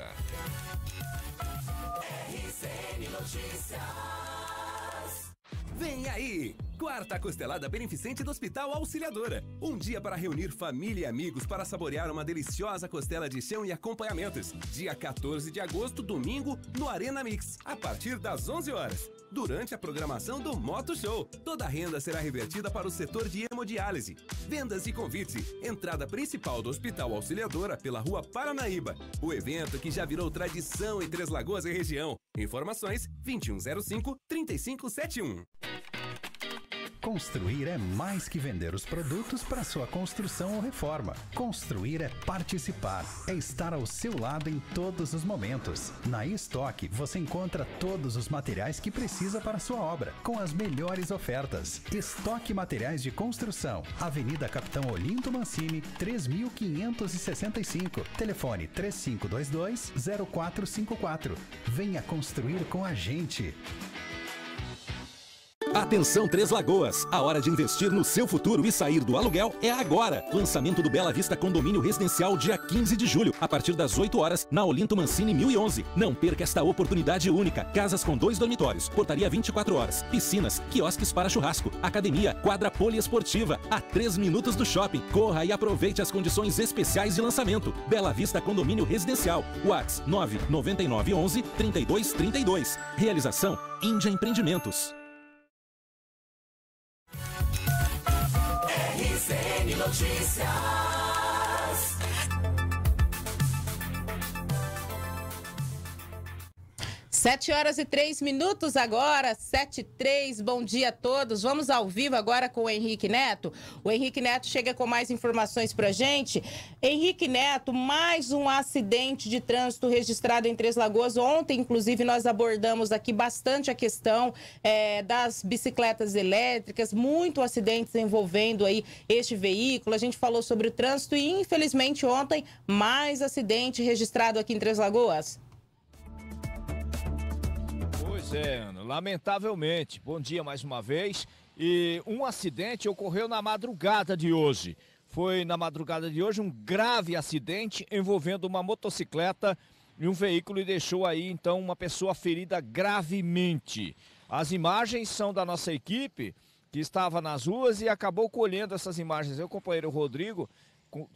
R C N Notícias. Vem aí! Quarta Costelada Beneficente do Hospital Auxiliadora. Um dia para reunir família e amigos para saborear uma deliciosa costela de chão e acompanhamentos. Dia quatorze de agosto, domingo, no Arena Mix, a partir das onze horas. Durante a programação do Moto Show, toda a renda será revertida para o setor de hemodiálise. Vendas e convite. Entrada principal do Hospital Auxiliadora pela Rua Paranaíba. O evento que já virou tradição em Três Lagoas e região. Informações vinte e um zero cinco, trinta e cinco setenta e um. Construir é mais que vender os produtos para sua construção ou reforma. Construir é participar, é estar ao seu lado em todos os momentos. Na Estoque você encontra todos os materiais que precisa para sua obra, com as melhores ofertas. Estoque Materiais de Construção, Avenida Capitão Olinto Mancini, três mil quinhentos e sessenta e cinco, telefone três cinco dois dois, zero quatro cinco quatro. Venha construir com a gente! Atenção Três Lagoas, a hora de investir no seu futuro e sair do aluguel é agora. Lançamento do Bela Vista Condomínio Residencial dia quinze de julho, a partir das oito horas, na Olinto Mancini mil e onze. Não perca esta oportunidade única. Casas com dois dormitórios, portaria vinte e quatro horas, piscinas, quiosques para churrasco, academia, quadra poliesportiva, a três minutos do shopping. Corra e aproveite as condições especiais de lançamento. Bela Vista Condomínio Residencial, WhatsApp nove nove nove um um, três dois três dois. Realização Índia Empreendimentos. R C N Notícias. Sete horas e três minutos agora, sete e três, bom dia a todos. Vamos ao vivo agora com o Henrique Neto. O Henrique Neto chega com mais informações pra gente. Henrique Neto, mais um acidente de trânsito registrado em Três Lagoas. Ontem, inclusive, nós abordamos aqui bastante a questão é, das bicicletas elétricas, muito acidentes envolvendo aí este veículo. A gente falou sobre o trânsito e, infelizmente, ontem, mais acidente registrado aqui em Três Lagoas. Pois é, Ana, lamentavelmente. Bom dia mais uma vez. E um acidente ocorreu na madrugada de hoje. Foi na madrugada de hoje um grave acidente envolvendo uma motocicleta e um veículo e deixou aí então uma pessoa ferida gravemente. As imagens são da nossa equipe que estava nas ruas e acabou colhendo essas imagens. O companheiro Rodrigo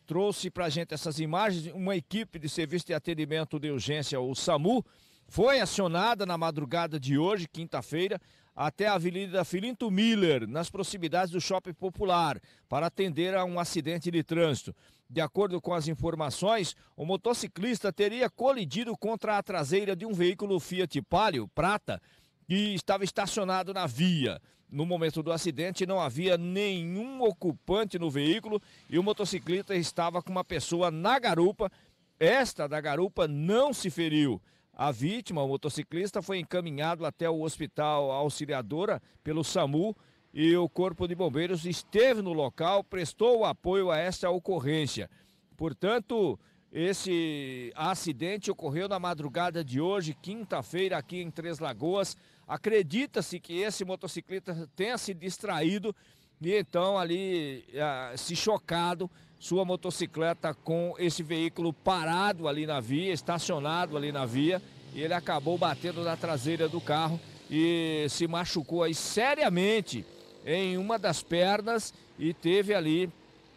trouxe para a gente essas imagens. Uma equipe de serviço de atendimento de urgência, o SAMU, foi acionada na madrugada de hoje, quinta-feira, até a Avenida Filinto Miller, nas proximidades do Shopping Popular, para atender a um acidente de trânsito. De acordo com as informações, o motociclista teria colidido contra a traseira de um veículo Fiat Palio prata que estava estacionado na via. No momento do acidente, não havia nenhum ocupante no veículo e o motociclista estava com uma pessoa na garupa. Esta da garupa não se feriu. A vítima, o motociclista, foi encaminhado até o Hospital Auxiliadora pelo SAMU e o Corpo de Bombeiros esteve no local, prestou apoio a esta ocorrência. Portanto, esse acidente ocorreu na madrugada de hoje, quinta-feira, aqui em Três Lagoas. Acredita-se que esse motociclista tenha se distraído e então ali ah, se chocado, sua motocicleta com esse veículo parado ali na via, estacionado ali na via, e ele acabou batendo na traseira do carro e se machucou aí seriamente em uma das pernas e teve ali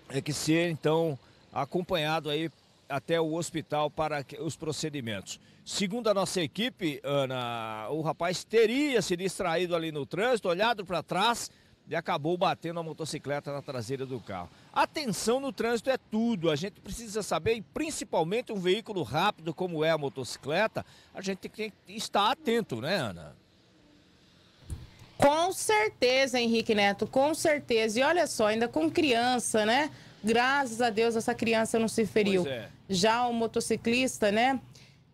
é, que ser então acompanhado aí até o hospital para os procedimentos. Segundo a nossa equipe, Ana, o rapaz teria se distraído ali no trânsito, olhado para trás e acabou batendo a motocicleta na traseira do carro. Atenção no trânsito é tudo, a gente precisa saber, e principalmente um veículo rápido como é a motocicleta, a gente tem que estar atento, né, Ana? Com certeza, Henrique Neto, com certeza. E olha só, ainda com criança, né? Graças a Deus essa criança não se feriu. Pois é. Já o motociclista, né?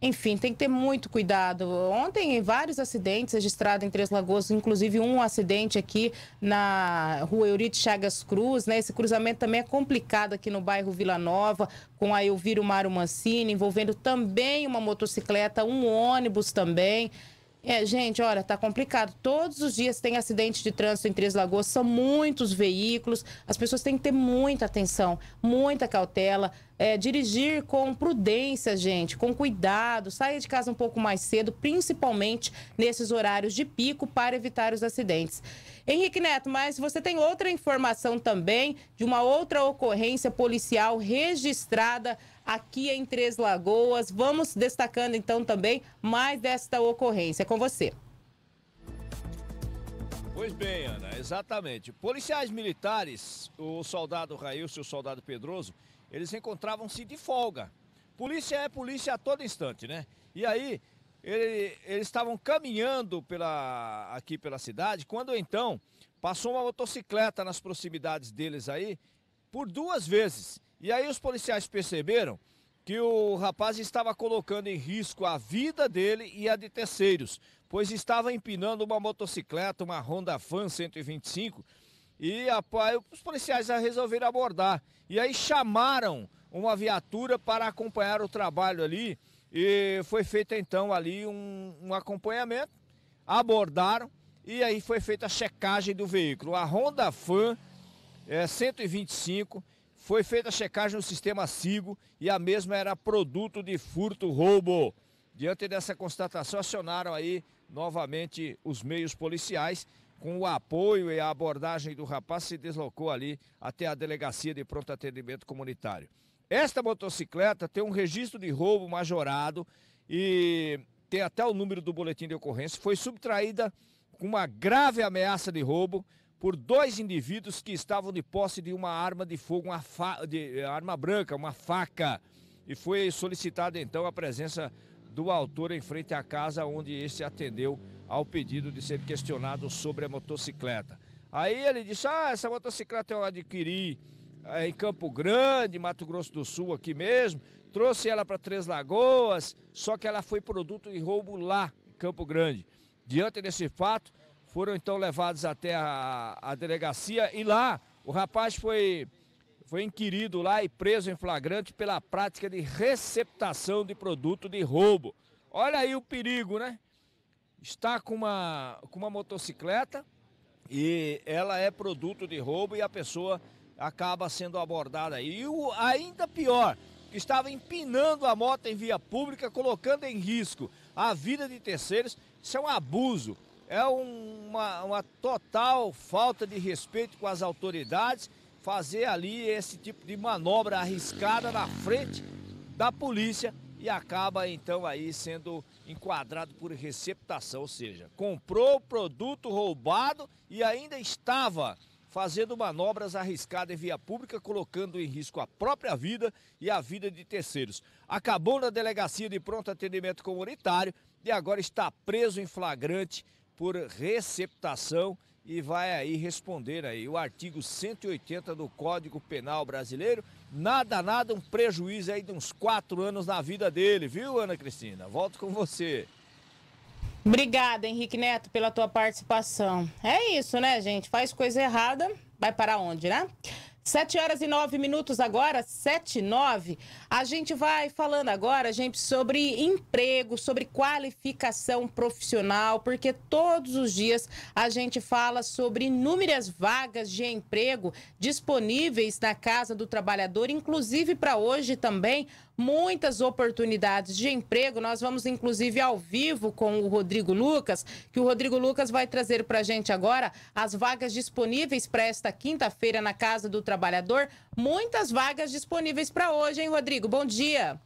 Enfim, tem que ter muito cuidado. Ontem, vários acidentes registrados em Três Lagoas, inclusive um acidente aqui na rua Eurito Chagas Cruz, né? Esse cruzamento também é complicado aqui no bairro Vila Nova, com a Elviro Mário Mancini, envolvendo também uma motocicleta, um ônibus também. É, gente, olha, tá complicado. Todos os dias tem acidente de trânsito em Três Lagoas, são muitos veículos. As pessoas têm que ter muita atenção, muita cautela. É, dirigir com prudência, gente, com cuidado, sair de casa um pouco mais cedo, principalmente nesses horários de pico, para evitar os acidentes. Henrique Neto, mas você tem outra informação também de uma outra ocorrência policial registrada aqui em Três Lagoas. Vamos destacando então também mais desta ocorrência. É com você. Pois bem, Ana, exatamente. Policiais militares, o soldado Railson e o soldado Pedroso, eles encontravam-se de folga. Polícia é polícia a todo instante, né? E aí, ele, eles estavam caminhando pela, aqui pela cidade, quando então passou uma motocicleta nas proximidades deles aí, por duas vezes. E aí os policiais perceberam que o rapaz estava colocando em risco a vida dele e a de terceiros, pois estava empinando uma motocicleta, uma Honda Fan cento e vinte e cinco, e a, os policiais resolveram abordar. E aí chamaram uma viatura para acompanhar o trabalho ali. E foi feito então ali um, um acompanhamento. Abordaram e aí foi feita a checagem do veículo. A Honda Fan é, cento e vinte e cinco, foi feita a checagem no sistema Sigo e a mesma era produto de furto-roubo. Diante dessa constatação, acionaram aí novamente os meios policiais. Com o apoio e a abordagem do rapaz, se deslocou ali até a Delegacia de Pronto Atendimento Comunitário. Esta motocicleta tem um registro de roubo majorado e tem até o número do boletim de ocorrência. Foi subtraída com uma grave ameaça de roubo por dois indivíduos que estavam de posse de uma arma de fogo, uma fa... de arma branca, uma faca. E foi solicitada então a presença do autor em frente à casa onde este atendeu ao pedido de ser questionado sobre a motocicleta. Aí ele disse, ah, essa motocicleta eu adquiri é, em Campo Grande, Mato Grosso do Sul, aqui mesmo, trouxe ela para Três Lagoas, só que ela foi produto de roubo lá em Campo Grande. Diante desse fato, foram então levados até a, a delegacia e lá o rapaz foi, foi inquirido lá e preso em flagrante pela prática de receptação de produto de roubo. Olha aí o perigo, né? Está com uma, com uma motocicleta e ela é produto de roubo e a pessoa acaba sendo abordada. E o ainda pior, estava empinando a moto em via pública, colocando em risco a vida de terceiros. Isso é um abuso, É uma, uma total falta de respeito com as autoridades fazer ali esse tipo de manobra arriscada na frente da polícia e acaba então aí sendo enquadrado por receptação, ou seja, comprou o produto roubado e ainda estava fazendo manobras arriscadas em via pública, colocando em risco a própria vida e a vida de terceiros. Acabou na Delegacia de Pronto Atendimento Comunitário e agora está preso em flagrante por receptação e vai aí responder aí o artigo cento e oitenta do Código Penal Brasileiro. Nada, nada, um prejuízo aí de uns quatro anos na vida dele, viu, Ana Cristina? Volto com você. Obrigada, Henrique Neto, pela tua participação. É isso, né, gente? Faz coisa errada, vai para onde, né? sete horas e nove minutos agora, sete e nove, a gente vai falando agora, gente, sobre emprego, sobre qualificação profissional, porque todos os dias a gente fala sobre inúmeras vagas de emprego disponíveis na Casa do Trabalhador, inclusive para hoje também, muitas oportunidades de emprego. Nós vamos, inclusive, ao vivo com o Rodrigo Lucas, que o Rodrigo Lucas vai trazer para a gente agora as vagas disponíveis para esta quinta-feira na Casa do Trabalhador. Muitas vagas disponíveis para hoje, hein, Rodrigo? Bom dia!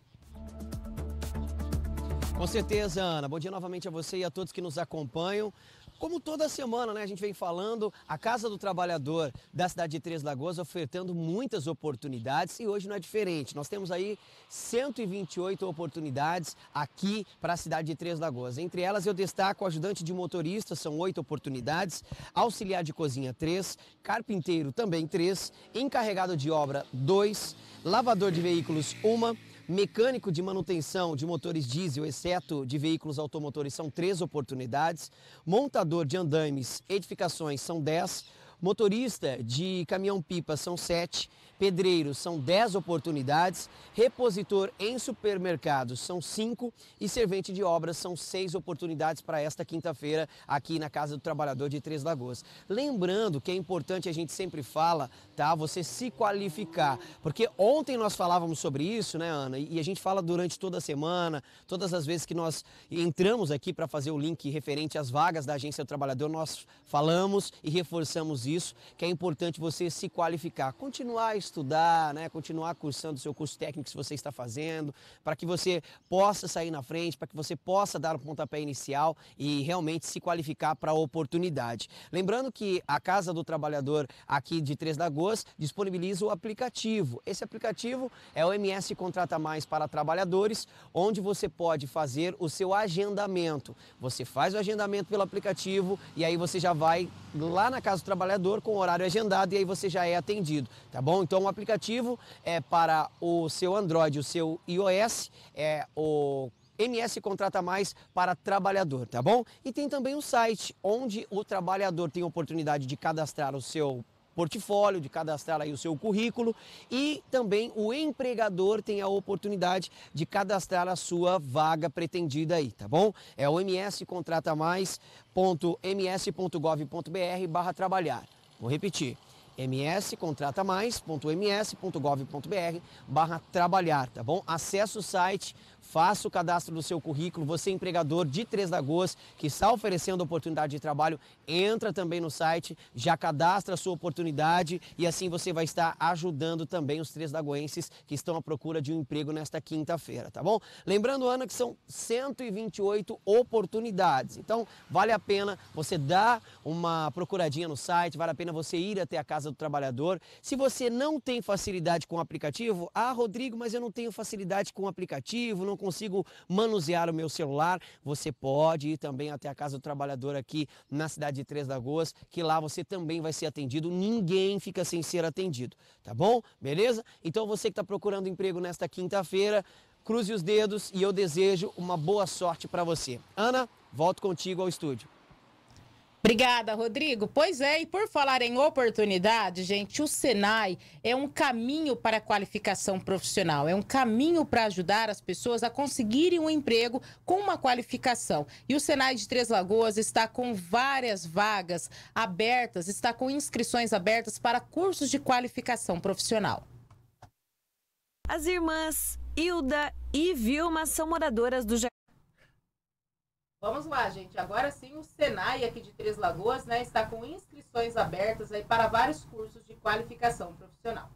Com certeza, Ana. Bom dia novamente a você e a todos que nos acompanham. Como toda semana, né, a gente vem falando, a Casa do Trabalhador da cidade de Três Lagoas ofertando muitas oportunidades e hoje não é diferente. Nós temos aí cento e vinte e oito oportunidades aqui para a cidade de Três Lagoas. Entre elas eu destaco ajudante de motorista, são oito oportunidades, auxiliar de cozinha três, carpinteiro também três, encarregado de obra dois, lavador de veículos uma, mecânico de manutenção de motores diesel, exceto de veículos automotores, são três oportunidades. Montador de andaimes, edificações, são dez. Motorista de caminhão-pipa, são sete. Pedreiro, são dez oportunidades. Repositor em supermercados, são cinco. E servente de obras, são seis oportunidades para esta quinta-feira aqui na Casa do Trabalhador de Três Lagoas. Lembrando que é importante, a gente sempre fala, tá? Você se qualificar. Porque ontem nós falávamos sobre isso, né, Ana? E a gente fala durante toda a semana, todas as vezes que nós entramos aqui para fazer o link referente às vagas da Agência do Trabalhador, nós falamos e reforçamos isso, que é importante você se qualificar. Continuar a estudar, né? Continuar cursando o seu curso técnico que você está fazendo, para que você possa sair na frente, para que você possa dar o pontapé inicial e realmente se qualificar para a oportunidade. Lembrando que a Casa do Trabalhador aqui de Três Lagoas disponibiliza o aplicativo. Esse aplicativo é o M S Contrata Mais para Trabalhadores, onde você pode fazer o seu agendamento. Você faz o agendamento pelo aplicativo e aí você já vai lá na Casa do Trabalhador com o horário agendado e aí você já é atendido, tá bom? Então, o aplicativo é para o seu Android, o seu iOS, é o M S Contrata Mais para Trabalhador, tá bom? E tem também um site onde o trabalhador tem a oportunidade de cadastrar o seu portfólio, de cadastrar aí o seu currículo, e também o empregador tem a oportunidade de cadastrar a sua vaga pretendida aí, tá bom? É o m s contrata mais ponto m s ponto gov ponto br barra trabalhar. Vou repetir. m s contrata mais ponto m s ponto gov ponto br barra trabalhar, tá bom? Acesse o site, faça o cadastro do seu currículo. Você, empregador de Três Lagoas, que está oferecendo oportunidade de trabalho, entra também no site, já cadastra a sua oportunidade e assim você vai estar ajudando também os três lagoenses que estão à procura de um emprego nesta quinta-feira, tá bom? Lembrando, Ana, que são cento e vinte e oito oportunidades. Então, vale a pena você dar uma procuradinha no site, vale a pena você ir até a Casa do Trabalhador. Se você não tem facilidade com o aplicativo, ah, Rodrigo, mas eu não tenho facilidade com o aplicativo, não consigo manusear o meu celular, você pode ir também até a Casa do Trabalhador aqui na cidade de Três Lagoas, que lá você também vai ser atendido, ninguém fica sem ser atendido, tá bom? Beleza? Então você que está procurando emprego nesta quinta-feira, cruze os dedos e eu desejo uma boa sorte para você. Ana, volto contigo ao estúdio. Obrigada, Rodrigo. Pois é, e por falar em oportunidade, gente, o SENAI é um caminho para a qualificação profissional, é um caminho para ajudar as pessoas a conseguirem um emprego com uma qualificação. E o SENAI de Três Lagoas está com várias vagas abertas, está com inscrições abertas para cursos de qualificação profissional. As irmãs Hilda e Vilma são moradoras do Jardim Vamos lá, gente. Agora sim, o SENAI aqui de Três Lagoas, né, está com inscrições abertas aí para vários cursos de qualificação profissional.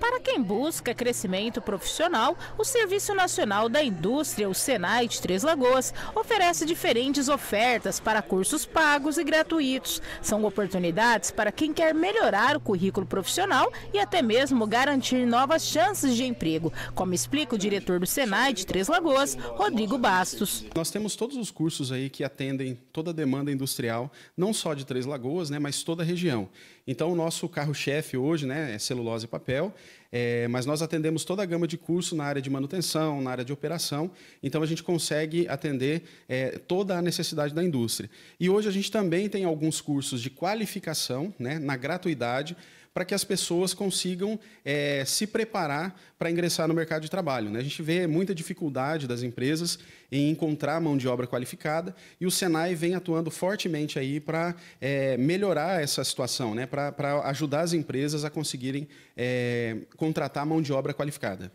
Para quem busca crescimento profissional, o Serviço Nacional da Indústria, o SENAI de Três Lagoas, oferece diferentes ofertas para cursos pagos e gratuitos. São oportunidades para quem quer melhorar o currículo profissional e até mesmo garantir novas chances de emprego, como explica o diretor do SENAI de Três Lagoas, Rodrigo Bastos. Nós temos todos os cursos aí que atendem toda a demanda industrial, não só de Três Lagoas, né, mas toda a região. Então, o nosso carro-chefe hoje, né, é celulose e papel, é, mas nós atendemos toda a gama de curso na área de manutenção, na área de operação, então a gente consegue atender é, toda a necessidade da indústria. E hoje a gente também tem alguns cursos de qualificação, né, na gratuidade, para que as pessoas consigam é, se preparar para ingressar no mercado de trabalho, né? A gente vê muita dificuldade das empresas em encontrar mão de obra qualificada e o SENAI vem atuando fortemente aí para é, melhorar essa situação, né? Para ajudar as empresas a conseguirem é, contratar mão de obra qualificada.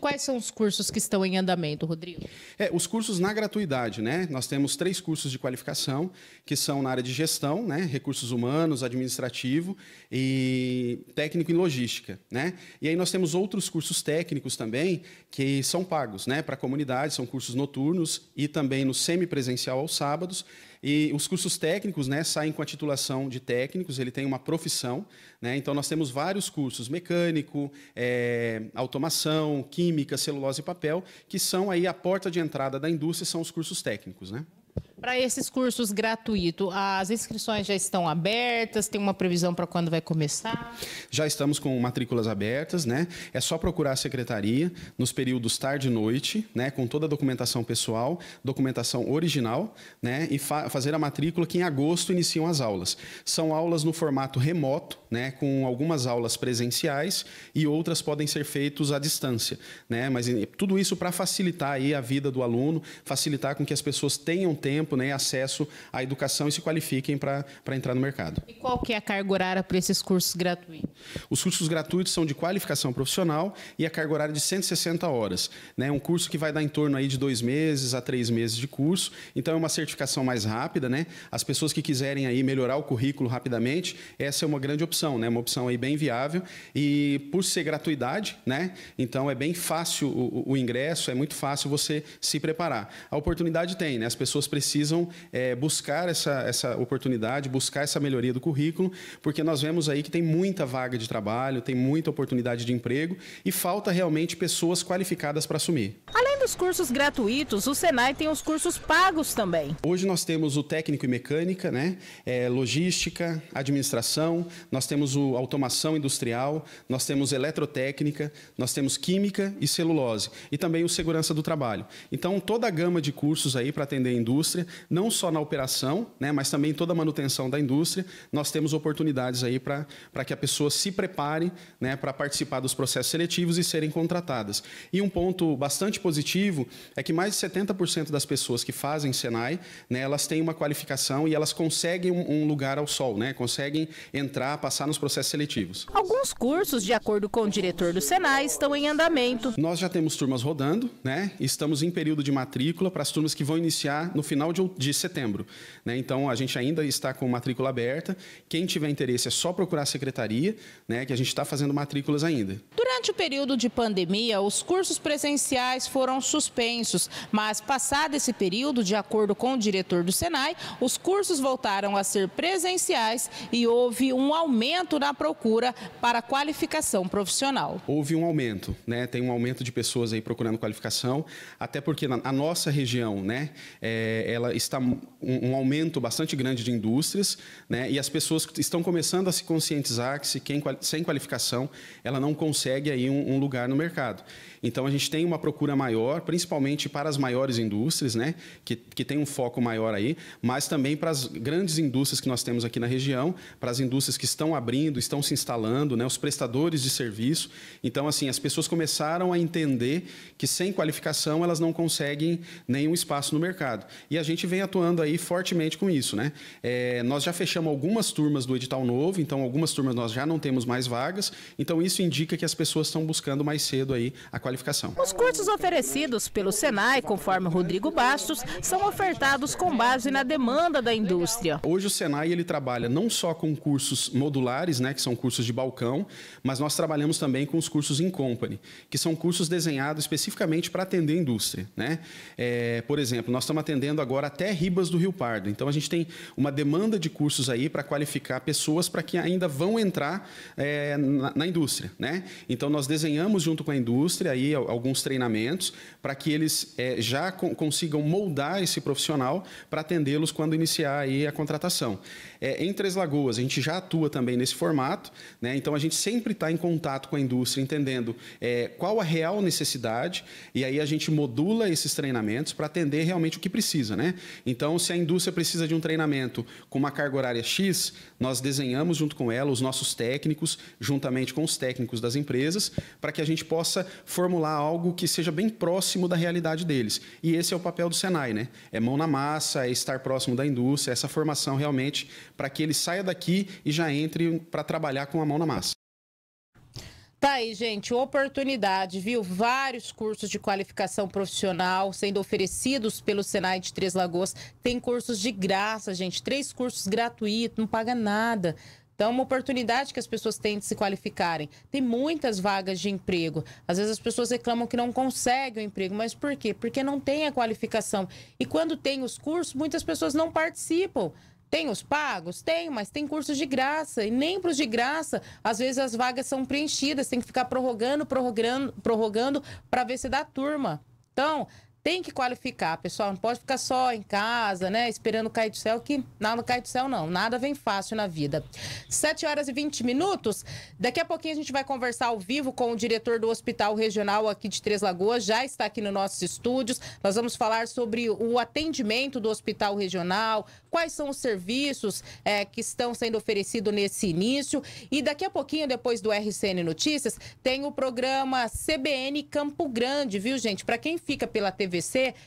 Quais são os cursos que estão em andamento, Rodrigo? É, os cursos na gratuidade, né? Nós temos três cursos de qualificação, que são na área de gestão, né? Recursos humanos, administrativo e técnico em logística, né? E aí nós temos outros cursos técnicos também, que são pagos, né? Para a comunidade, são cursos noturnos e também no semipresencial aos sábados. E os cursos técnicos, né, saem com a titulação de técnicos, ele tem uma profissão, né? Então nós temos vários cursos, mecânico, é, automação, química, celulose e papel, que são aí a porta de entrada da indústria, são os cursos técnicos, né? Para esses cursos gratuitos, as inscrições já estão abertas? Tem uma previsão para quando vai começar? Já estamos com matrículas abertas, né? É só procurar a secretaria nos períodos tarde e noite, né? Com toda a documentação pessoal, documentação original, né? E fa fazer a matrícula, que em agosto iniciam as aulas. São aulas no formato remoto, né? Com algumas aulas presenciais e outras podem ser feitas à distância, né? Mas tudo isso para facilitar aí a vida do aluno, facilitar com que as pessoas tenham tempo, né, acesso à educação e se qualifiquem para entrar no mercado. E qual que é a carga horária para esses cursos gratuitos? Os cursos gratuitos são de qualificação profissional e a carga horária de cento e sessenta horas. Né, um curso que vai dar em torno aí de dois meses a três meses de curso, então é uma certificação mais rápida, né? As pessoas que quiserem aí melhorar o currículo rapidamente, essa é uma grande opção, né? Uma opção aí bem viável e por ser gratuidade, né? Então é bem fácil o, o ingresso, é muito fácil você se preparar. A oportunidade tem, né? As pessoas precisam precisam é, buscar essa, essa oportunidade, buscar essa melhoria do currículo, porque nós vemos aí que tem muita vaga de trabalho, tem muita oportunidade de emprego e falta realmente pessoas qualificadas para assumir. Além dos cursos gratuitos, o SENAI tem os cursos pagos também. Hoje nós temos o técnico e mecânica, né? É, logística, administração, nós temos o automação industrial, nós temos eletrotécnica, nós temos química e celulose e também o segurança do trabalho. Então toda a gama de cursos aí para atender a indústria, não só na operação, né, mas também toda a manutenção da indústria, nós temos oportunidades aí para que a pessoa se prepare, né, para participar dos processos seletivos e serem contratadas. E um ponto bastante positivo é que mais de setenta por cento das pessoas que fazem SENAI, né, elas têm uma qualificação e elas conseguem um, um lugar ao sol, né, conseguem entrar, passar nos processos seletivos. Alguns cursos, de acordo com o diretor do SENAI, estão em andamento. Nós já temos turmas rodando, né, estamos em período de matrícula para as turmas que vão iniciar no final de setembro, né? Então a gente ainda está com matrícula aberta. Quem tiver interesse é só procurar a secretaria, né, que a gente está fazendo matrículas ainda. Durante o período de pandemia, os cursos presenciais foram suspensos, mas passado esse período, de acordo com o diretor do SENAI, os cursos voltaram a ser presenciais e houve um aumento na procura para qualificação profissional. Houve um aumento, né? Tem um aumento de pessoas aí procurando qualificação, até porque a nossa região, né, é, ela está um, um aumento bastante grande de indústrias, né? E as pessoas estão começando a se conscientizar que se quem, sem qualificação ela não consegue aí um, um lugar no mercado. Então a gente tem uma procura maior, principalmente para as maiores indústrias, né, que, que tem um foco maior aí, mas também para as grandes indústrias que nós temos aqui na região, para as indústrias que estão abrindo, estão se instalando, né, os prestadores de serviço. Então, assim, as pessoas começaram a entender que sem qualificação elas não conseguem nenhum espaço no mercado. E a gente vem atuando aí fortemente com isso, né? É, nós já fechamos algumas turmas do edital novo, então algumas turmas nós já não temos mais vagas, então isso indica que as pessoas estão buscando mais cedo aí a qualificação. Os cursos oferecidos fornecidos pelo SENAI, conforme Rodrigo Bastos, são ofertados com base na demanda da indústria. Hoje o SENAI ele trabalha não só com cursos modulares, né, que são cursos de balcão, mas nós trabalhamos também com os cursos in company, que são cursos desenhados especificamente para atender a indústria, né? É, por exemplo, nós estamos atendendo agora até Ribas do Rio Pardo. Então a gente tem uma demanda de cursos aí para qualificar pessoas para que ainda vão entrar é, na, na indústria, né? Então nós desenhamos junto com a indústria aí alguns treinamentos para que eles é, já con- consigam moldar esse profissional para atendê-los quando iniciar aí a contratação. É, em Três Lagoas a gente já atua também nesse formato, né? Então a gente sempre está em contato com a indústria, entendendo é, qual a real necessidade, e aí a gente modula esses treinamentos para atender realmente o que precisa, né? Então, se a indústria precisa de um treinamento com uma carga horária X, nós desenhamos junto com ela os nossos técnicos, juntamente com os técnicos das empresas, para que a gente possa formular algo que seja bem próximo da realidade deles. E esse é o papel do SENAI, né? É mão na massa, é estar próximo da indústria, essa formação realmente para que ele saia daqui e já entre para trabalhar com a mão na massa. Tá aí, gente, oportunidade, viu? Vários cursos de qualificação profissional sendo oferecidos pelo SENAI de Três Lagoas. Tem cursos de graça, gente, três cursos gratuitos, não paga nada. Então, uma oportunidade que as pessoas têm de se qualificarem. Tem muitas vagas de emprego. Às vezes as pessoas reclamam que não conseguem o emprego, mas por quê? Porque não tem a qualificação. E quando tem os cursos, muitas pessoas não participam. Tem os pagos? Tem, mas tem cursos de graça. E nem para os de graça, às vezes as vagas são preenchidas, tem que ficar prorrogando, prorrogando, prorrogando para ver se dá turma. Então, tem que qualificar, pessoal. Não pode ficar só em casa, né? Esperando cair do céu, que nada cai do céu, não. Nada vem fácil na vida. sete horas e vinte minutos. Daqui a pouquinho a gente vai conversar ao vivo com o diretor do Hospital Regional aqui de Três Lagoas. Já está aqui nos nossos estúdios. Nós vamos falar sobre o atendimento do Hospital Regional, quais são os serviços é, que estão sendo oferecidos nesse início. E daqui a pouquinho, depois do R C N Notícias, tem o programa C B N Campo Grande, viu, gente? Para quem fica pela T V,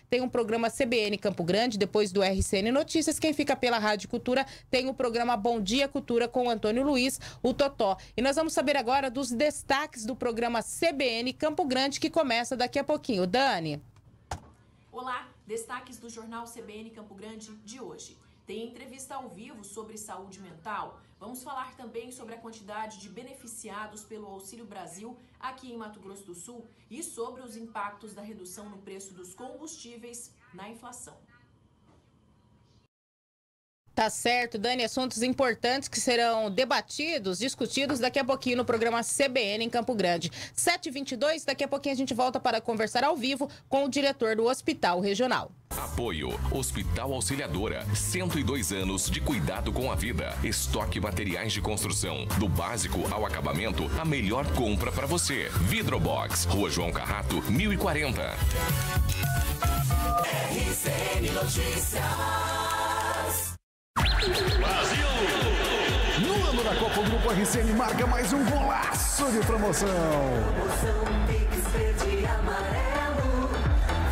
tem um programa C B N Campo Grande, depois do R C N Notícias. Quem fica pela Rádio Cultura tem o programa Bom Dia Cultura com o Antônio Luiz, o Totó. E nós vamos saber agora dos destaques do programa C B N Campo Grande, que começa daqui a pouquinho. Dani. Olá, destaques do jornal C B N Campo Grande de hoje. Tem entrevista ao vivo sobre saúde mental. Vamos falar também sobre a quantidade de beneficiados pelo Auxílio Brasil aqui em Mato Grosso do Sul e sobre os impactos da redução no preço dos combustíveis na inflação. Tá certo, Dani. Assuntos importantes que serão debatidos, discutidos daqui a pouquinho no programa C B N em Campo Grande. sete e vinte e dois, daqui a pouquinho a gente volta para conversar ao vivo com o diretor do Hospital Regional. Apoio. Hospital Auxiliadora. cento e dois anos de cuidado com a vida. Estoque materiais de construção. Do básico ao acabamento, a melhor compra para você. VidroBox. Rua João Carrato, mil e quarenta. R C N Notícias. Brasil! No ano da Copa, o Grupo R C N marca mais um golaço de promoção. Promoção Pix verde e amarelo.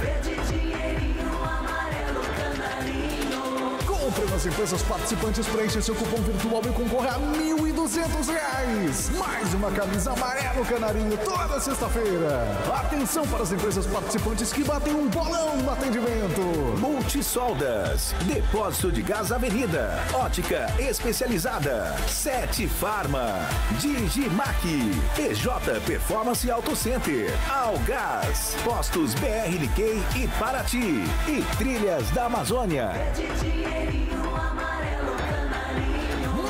Verde, dinheirinho, amarelo, canarinho. Compre nas empresas participantes, preencha seu cupom virtual e concorra a mil e duzentos reais. Mais uma camisa amarelo, canarinho, toda sexta-feira. Atenção para as empresas participantes que batem um bolão no atendimento. Multisoldas, Depósito de Gás Avenida, Ótica Especializada, Sete Farma, Digimac, P J Performance Auto Center, Algás, Postos B R N Q e Paraty e Trilhas da Amazônia.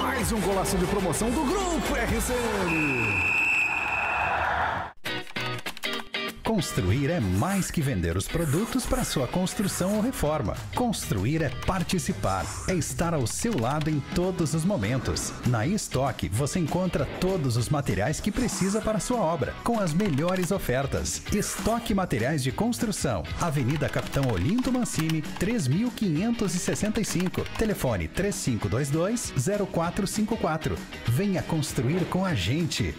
Mais um golaço de promoção do Grupo R C N. Construir é mais que vender os produtos para sua construção ou reforma. Construir é participar, é estar ao seu lado em todos os momentos. Na Estoque, você encontra todos os materiais que precisa para sua obra, com as melhores ofertas. Estoque Materiais de Construção, Avenida Capitão Olinto Mancini, três mil quinhentos e sessenta e cinco, telefone três cinco dois dois, zero quatro cinco quatro. Venha construir com a gente!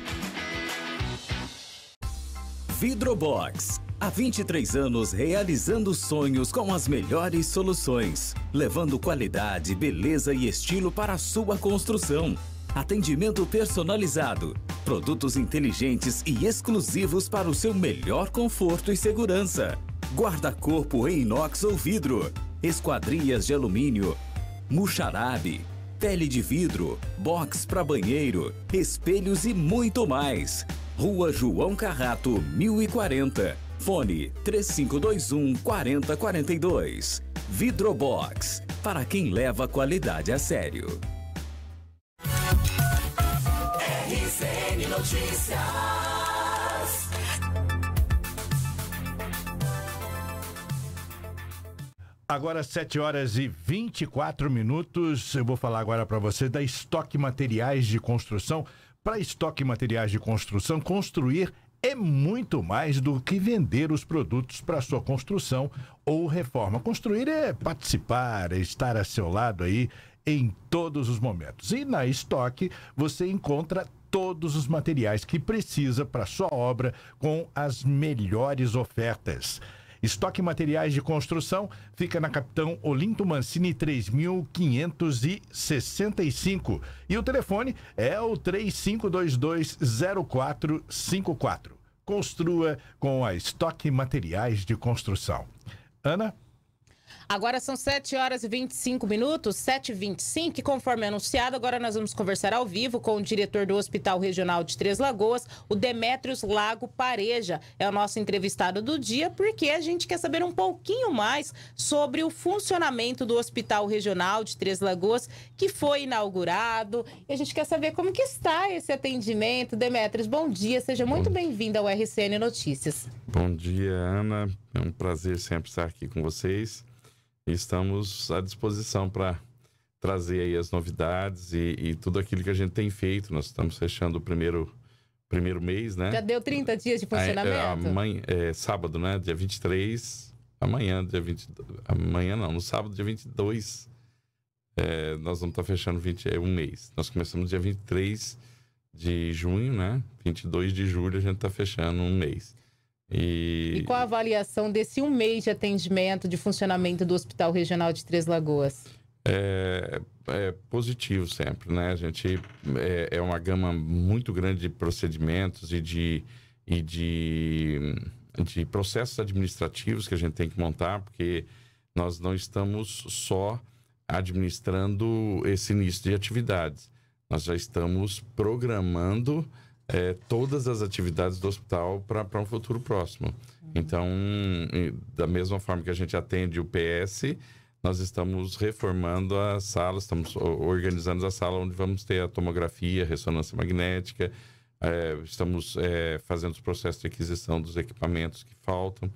VidroBox. Há vinte e três anos realizando sonhos com as melhores soluções, levando qualidade, beleza e estilo para a sua construção. Atendimento personalizado, produtos inteligentes e exclusivos para o seu melhor conforto e segurança. guarda-corpo em inox ou vidro, esquadrias de alumínio, muxarabe, pele de vidro, box para banheiro, espelhos e muito mais. Rua João Carrato, mil e quarenta. Fone três cinco dois um, quatro zero quatro dois. VidroBox, para quem leva a qualidade a sério. R C N Notícias. Agora sete horas e vinte e quatro minutos, eu vou falar agora para você da Estoque Materiais de Construção. Para Estoque Materiais de Construção, construir é muito mais do que vender os produtos para sua construção ou reforma. Construir é participar, é estar a seu lado aí em todos os momentos. E na Estoque você encontra todos os materiais que precisa para sua obra com as melhores ofertas. Estoque Materiais de Construção fica na Capitão Olinto Mancini três mil quinhentos e sessenta e cinco. E o telefone é o três cinco dois dois, zero quatro cinco quatro. Construa com a Estoque Materiais de Construção. Ana? Agora são sete horas e vinte e cinco minutos, sete e vinte e cinco, e conforme anunciado, agora nós vamos conversar ao vivo com o diretor do Hospital Regional de Três Lagoas, o Demétrios Lago Pareja. É o nosso entrevistado do dia, porque a gente quer saber um pouquinho mais sobre o funcionamento do Hospital Regional de Três Lagoas, que foi inaugurado, e a gente quer saber como que está esse atendimento. Demétrios, bom dia, seja muito bem-vindo ao R C N Notícias. Bom dia, Ana. É um prazer sempre estar aqui com vocês. Estamos à disposição para trazer aí as novidades e, e tudo aquilo que a gente tem feito. Nós estamos fechando o primeiro, primeiro mês, né? Já deu trinta dias de funcionamento? Amanhã, é, sábado, né? Dia vinte e três, amanhã, dia vinte e dois, amanhã não, no sábado, dia vinte e dois, é, nós vamos estar fechando vinte, é, um mês. Nós começamos dia vinte e três de junho, né? vinte e dois de julho a gente está fechando um mês. E... e qual a avaliação desse um mês de atendimento, de funcionamento do Hospital Regional de Três Lagoas? É, é positivo sempre, né? A gente é, é uma gama muito grande de procedimentos e, de, e de, de processos administrativos que a gente tem que montar, porque nós não estamos só administrando esse início de atividades, nós já estamos programando... É, todas as atividades do hospital para um futuro próximo. Então, da mesma forma que a gente atende o P S, nós estamos reformando a sala, estamos organizando a sala onde vamos ter a tomografia, a ressonância magnética, é, estamos é, fazendo os processos de aquisição dos equipamentos que faltam.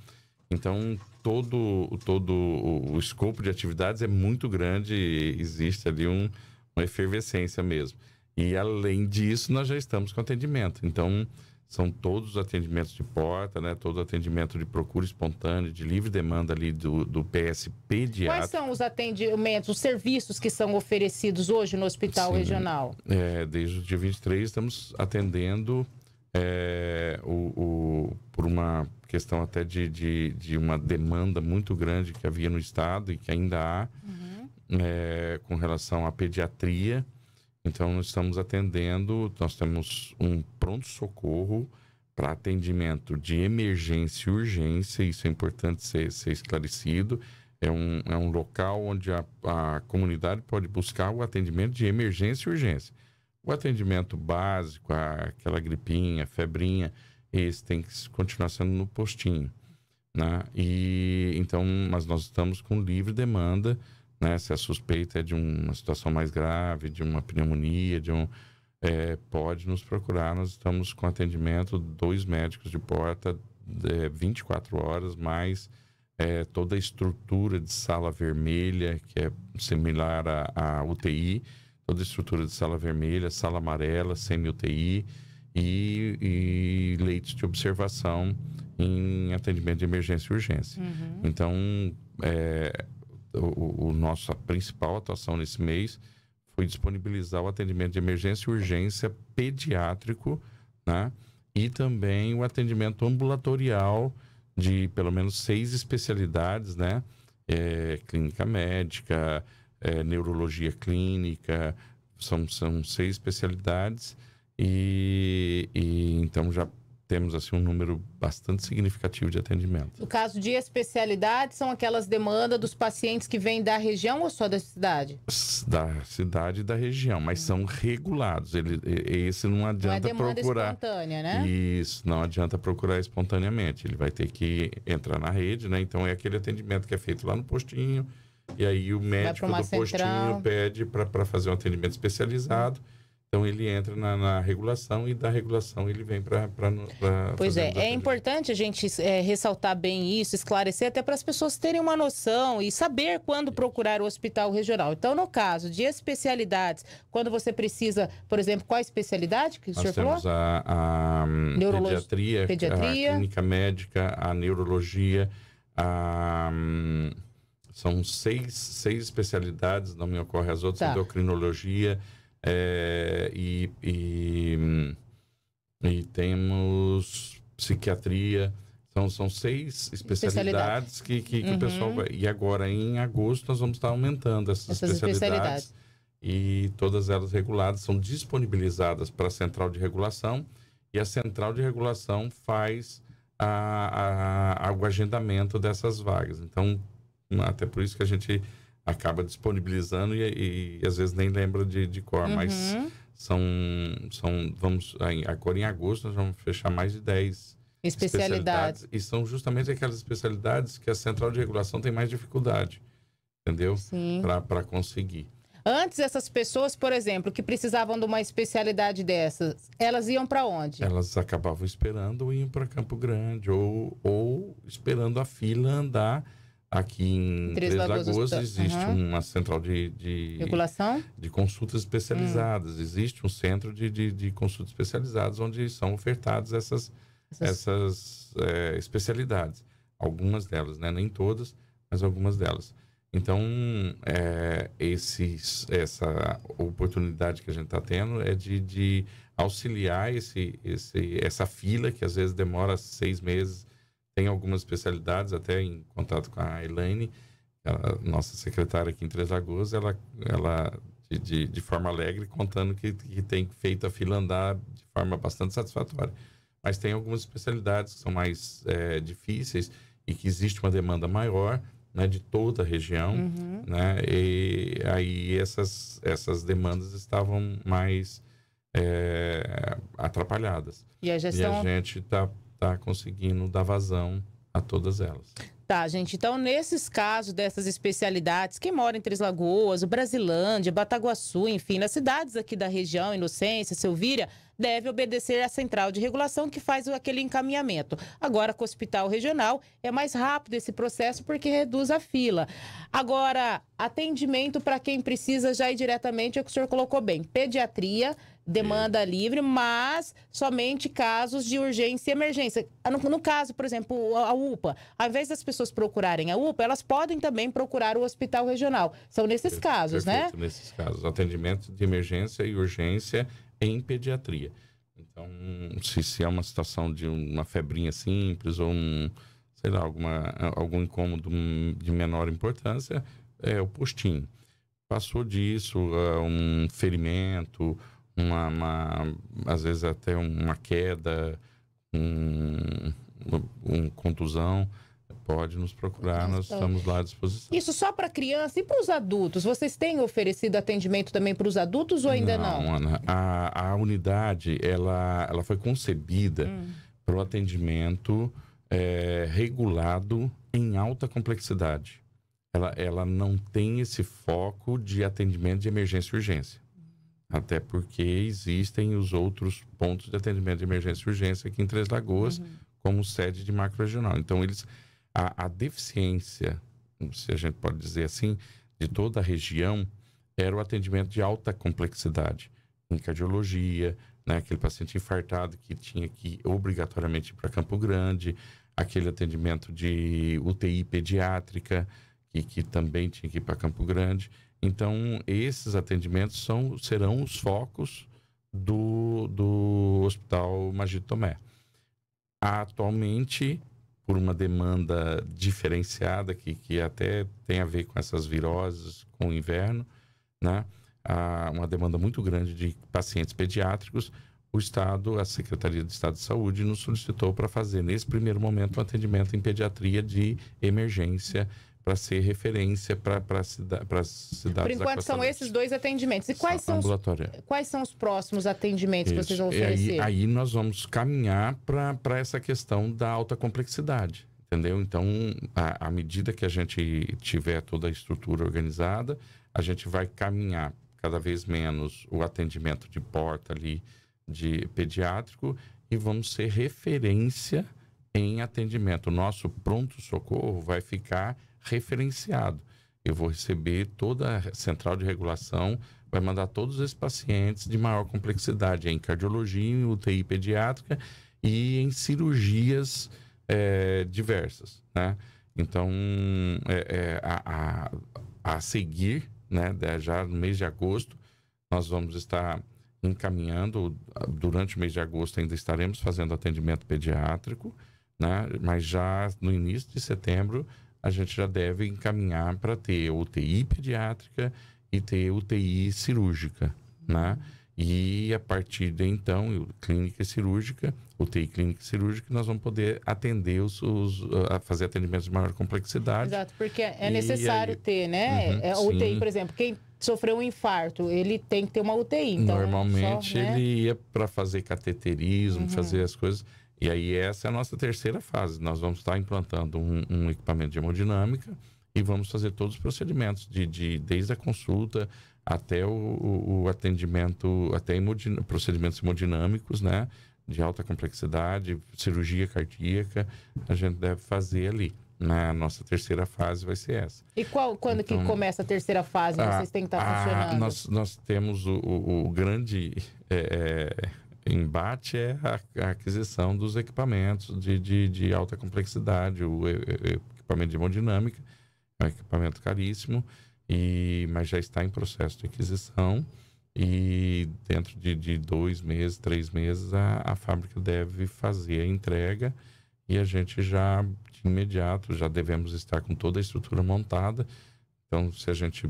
Então, todo, todo o, o escopo de atividades é muito grande e existe ali um, uma efervescência mesmo. E, além disso, nós já estamos com atendimento. Então, são todos os atendimentos de porta, né? Todo atendimento de procura espontânea, de livre demanda ali do, do P S pediátrico. Quais são os atendimentos, os serviços que são oferecidos hoje no Hospital Sim, Regional? É, desde o dia vinte e três estamos atendendo é, o, o, por uma questão até de, de, de uma demanda muito grande que havia no Estado e que ainda há, uhum. é, com relação à pediatria. Então, nós estamos atendendo, nós temos um pronto-socorro para atendimento de emergência e urgência, isso é importante ser, ser esclarecido. É um, é um local onde a, a comunidade pode buscar o atendimento de emergência e urgência. O atendimento básico, a, aquela gripinha, febrinha, esse tem que continuar sendo no postinho, né? E, então, mas nós estamos com livre demanda, né? Se a suspeita é de uma situação mais grave, de uma pneumonia, de um, é, pode nos procurar. Nós estamos com atendimento, dois médicos de porta, é, vinte e quatro horas, mais é, toda a estrutura de sala vermelha, que é similar à, à U T I, toda a estrutura de sala vermelha, sala amarela, semi-U T I e, e leitos de observação em atendimento de emergência e urgência. Uhum. Então, é... O, o nossa principal atuação nesse mês foi disponibilizar o atendimento de emergência e urgência pediátrico, né? E também o atendimento ambulatorial de pelo menos seis especialidades, né? É, clínica médica, é, neurologia clínica, são, são seis especialidades e, e então já temos assim um número bastante significativo de atendimento. No caso de especialidade, são aquelas demandas dos pacientes que vêm da região ou só da cidade? Da cidade e da região, mas hum. são regulados. Ele, esse não adianta não é procurar espontânea, né? Isso, não adianta procurar espontaneamente. Ele vai ter que entrar na rede, né? Então é aquele atendimento que é feito lá no postinho e aí o médico do central. postinho pede para fazer um atendimento especializado. Hum. Então, ele entra na, na regulação e da regulação ele vem para... Pois é, é importante a gente é, ressaltar bem isso, esclarecer até para as pessoas terem uma noção e saber quando procurar o hospital regional. Então, no caso de especialidades, quando você precisa, por exemplo, qual a especialidade que o senhor falou? Nós temos a, a Neurolog... pediatria, pediatria, a clínica médica, a neurologia, a... são seis, seis especialidades, não me ocorre as outras, tá. endocrinologia... É, e, e, e temos psiquiatria, são, são seis especialidades, especialidades. que, que, que uhum. o pessoal vai... E agora, em agosto, nós vamos estar aumentando essas, essas especialidades, especialidades e todas elas reguladas, são disponibilizadas para a central de regulação e a central de regulação faz a, a, a, o agendamento dessas vagas. Então, até por isso que a gente... acaba disponibilizando e, e, e às vezes nem lembra de, de cor, uhum. mas são, são, vamos, agora em agosto nós vamos fechar mais de dez especialidades. especialidades e são justamente aquelas especialidades que a central de regulação tem mais dificuldade, entendeu? Sim. Para conseguir. Antes, essas pessoas, por exemplo, que precisavam de uma especialidade dessas, elas iam para onde? Elas acabavam esperando ou iam para Campo Grande ou, ou esperando a fila andar. Aqui em Três Lagoas, Lagoas existe uhum. uma central de, de, regulação? de consultas especializadas. Hum. Existe um centro de, de, de consultas especializadas onde são ofertadas essas, essas... essas é, especialidades. Algumas delas, né? Nem todas, mas algumas delas. Então, é, esses, essa oportunidade que a gente está tendo é de, de auxiliar esse, esse, essa fila que às vezes demora seis meses. Tem algumas especialidades, até em contato com a Elaine, a nossa secretária aqui em Três Lagoas, ela, ela de, de, de forma alegre, contando que, que tem feito a fila andar de forma bastante satisfatória. Mas tem algumas especialidades que são mais é, difíceis e que existe uma demanda maior, né, de toda a região, uhum. né, e aí essas, essas demandas estavam mais é, atrapalhadas. E a gestão... E a gente está... Tá conseguindo dar vazão a todas elas. Tá, gente. Então, nesses casos dessas especialidades, quem mora em Três Lagoas, Brasilândia, Bataguaçu, enfim, nas cidades aqui da região, Inocência, Selvíria, deve obedecer à central de regulação que faz aquele encaminhamento. Agora, com o hospital regional, é mais rápido esse processo porque reduz a fila. Agora, atendimento para quem precisa já ir diretamente, é o que o senhor colocou bem, pediatria... Demanda Sim. livre, mas somente casos de urgência e emergência. No, no caso, por exemplo, a UPA. Ao invés das pessoas procurarem a UPA, elas podem também procurar o hospital regional. São nesses Perfeito, casos, né? Nesses casos. Atendimento de emergência e urgência em pediatria. Então, se, se é uma situação de uma febrinha simples ou um, sei lá, alguma, algum incômodo de menor importância, é o postinho. Passou disso, um ferimento... Uma, uma, às vezes até uma queda, um, um contusão, pode nos procurar, nós estamos lá à disposição. Isso só para criança e para os adultos? Vocês têm oferecido atendimento também para os adultos ou ainda não? Não, Ana, a, a unidade ela, ela foi concebida hum. para o atendimento é, regulado em alta complexidade. Ela, ela não tem esse foco de atendimento de emergência e urgência. Até porque existem os outros pontos de atendimento de emergência e urgência aqui em Três Lagoas, uhum. como sede de macro-regional. Então, eles, a, a deficiência, se a gente pode dizer assim, de toda a região, era o atendimento de alta complexidade. Em cardiologia, né, aquele paciente infartado que tinha que obrigatoriamente ir para Campo Grande, aquele atendimento de U T I pediátrica, que, que também tinha que ir para Campo Grande... Então, esses atendimentos são, serão os focos do, do Hospital Magito Tomé. Atualmente, por uma demanda diferenciada, que, que até tem a ver com essas viroses, com o inverno, né? Há uma demanda muito grande de pacientes pediátricos. o Estado, a Secretaria de Estado de Saúde, nos solicitou para fazer, nesse primeiro momento, um atendimento em pediatria de emergência, para ser referência para as cida, cidades. Por enquanto são esses dois atendimentos. E quais são, os, quais são os próximos atendimentos Isso. que vocês vão oferecer? Aí, aí nós vamos caminhar para essa questão da alta complexidade, entendeu? Então, à medida que a gente tiver toda a estrutura organizada, a gente vai caminhar cada vez menos o atendimento de porta ali, de pediátrico, e vamos ser referência em atendimento. O nosso pronto-socorro vai ficar referenciado. Eu vou receber toda a central de regulação, vai mandar todos esses pacientes de maior complexidade em cardiologia, em U T I pediátrica e em cirurgias é, diversas, né? Então, é, é, a, a, a seguir, né, já no mês de agosto, nós vamos estar encaminhando, durante o mês de agosto ainda estaremos fazendo atendimento pediátrico, né? Mas já no início de setembro, a gente já deve encaminhar para ter U T I pediátrica e ter U T I cirúrgica, né? E a partir de então, clínica cirúrgica, U T I clínica cirúrgica, nós vamos poder atender os, os a fazer atendimentos de maior complexidade. Exato, porque é necessário aí, ter, né? Uhum, é, a U T I, sim. Por exemplo, quem sofreu um infarto, ele tem que ter uma U T I. Então, normalmente, né? Ele ia para fazer cateterismo, uhum. fazer as coisas. E aí essa é a nossa terceira fase. Nós vamos estar implantando um, um equipamento de hemodinâmica e vamos fazer todos os procedimentos, de, de, desde a consulta até o, o, o atendimento, até hemodin, procedimentos hemodinâmicos, né? De alta complexidade, cirurgia cardíaca, a gente deve fazer ali. Na nossa terceira fase vai ser essa. E qual, quando então, que começa a terceira fase? A, vocês têm que estar a, funcionando? Nós, nós temos o, o, o grande... É, é, embate é a aquisição dos equipamentos de, de, de alta complexidade, o equipamento de hemodinâmica, é um equipamento caríssimo, e, mas já está em processo de aquisição, e dentro de, de dois meses, três meses, a, a fábrica deve fazer a entrega, e a gente já, de imediato, já devemos estar com toda a estrutura montada. Então, se a gente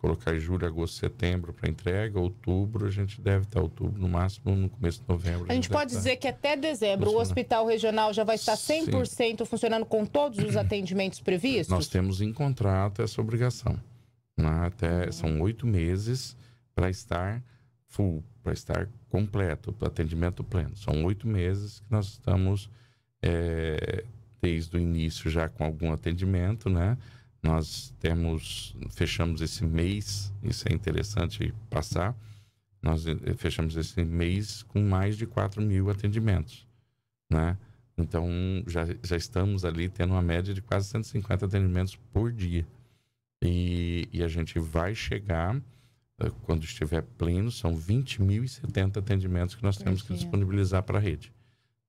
colocar julho, agosto, setembro para entrega, outubro, a gente deve estar outubro, no máximo no começo de novembro. A gente, a gente pode dizer que até dezembro funcionar. O hospital regional já vai estar cem por cento Sim. funcionando com todos os atendimentos previstos? Nós temos em contrato essa obrigação, né? Até, uhum. São oito meses para estar full, para estar completo, para atendimento pleno. São oito meses que nós estamos, é, desde o início já com algum atendimento, né? Nós temos, fechamos esse mês, isso é interessante passar, nós fechamos esse mês com mais de quatro mil atendimentos, né? Então, já, já estamos ali tendo uma média de quase cento e cinquenta atendimentos por dia. E, e a gente vai chegar, quando estiver pleno, são vinte mil e setenta atendimentos que nós temos que disponibilizar para a rede,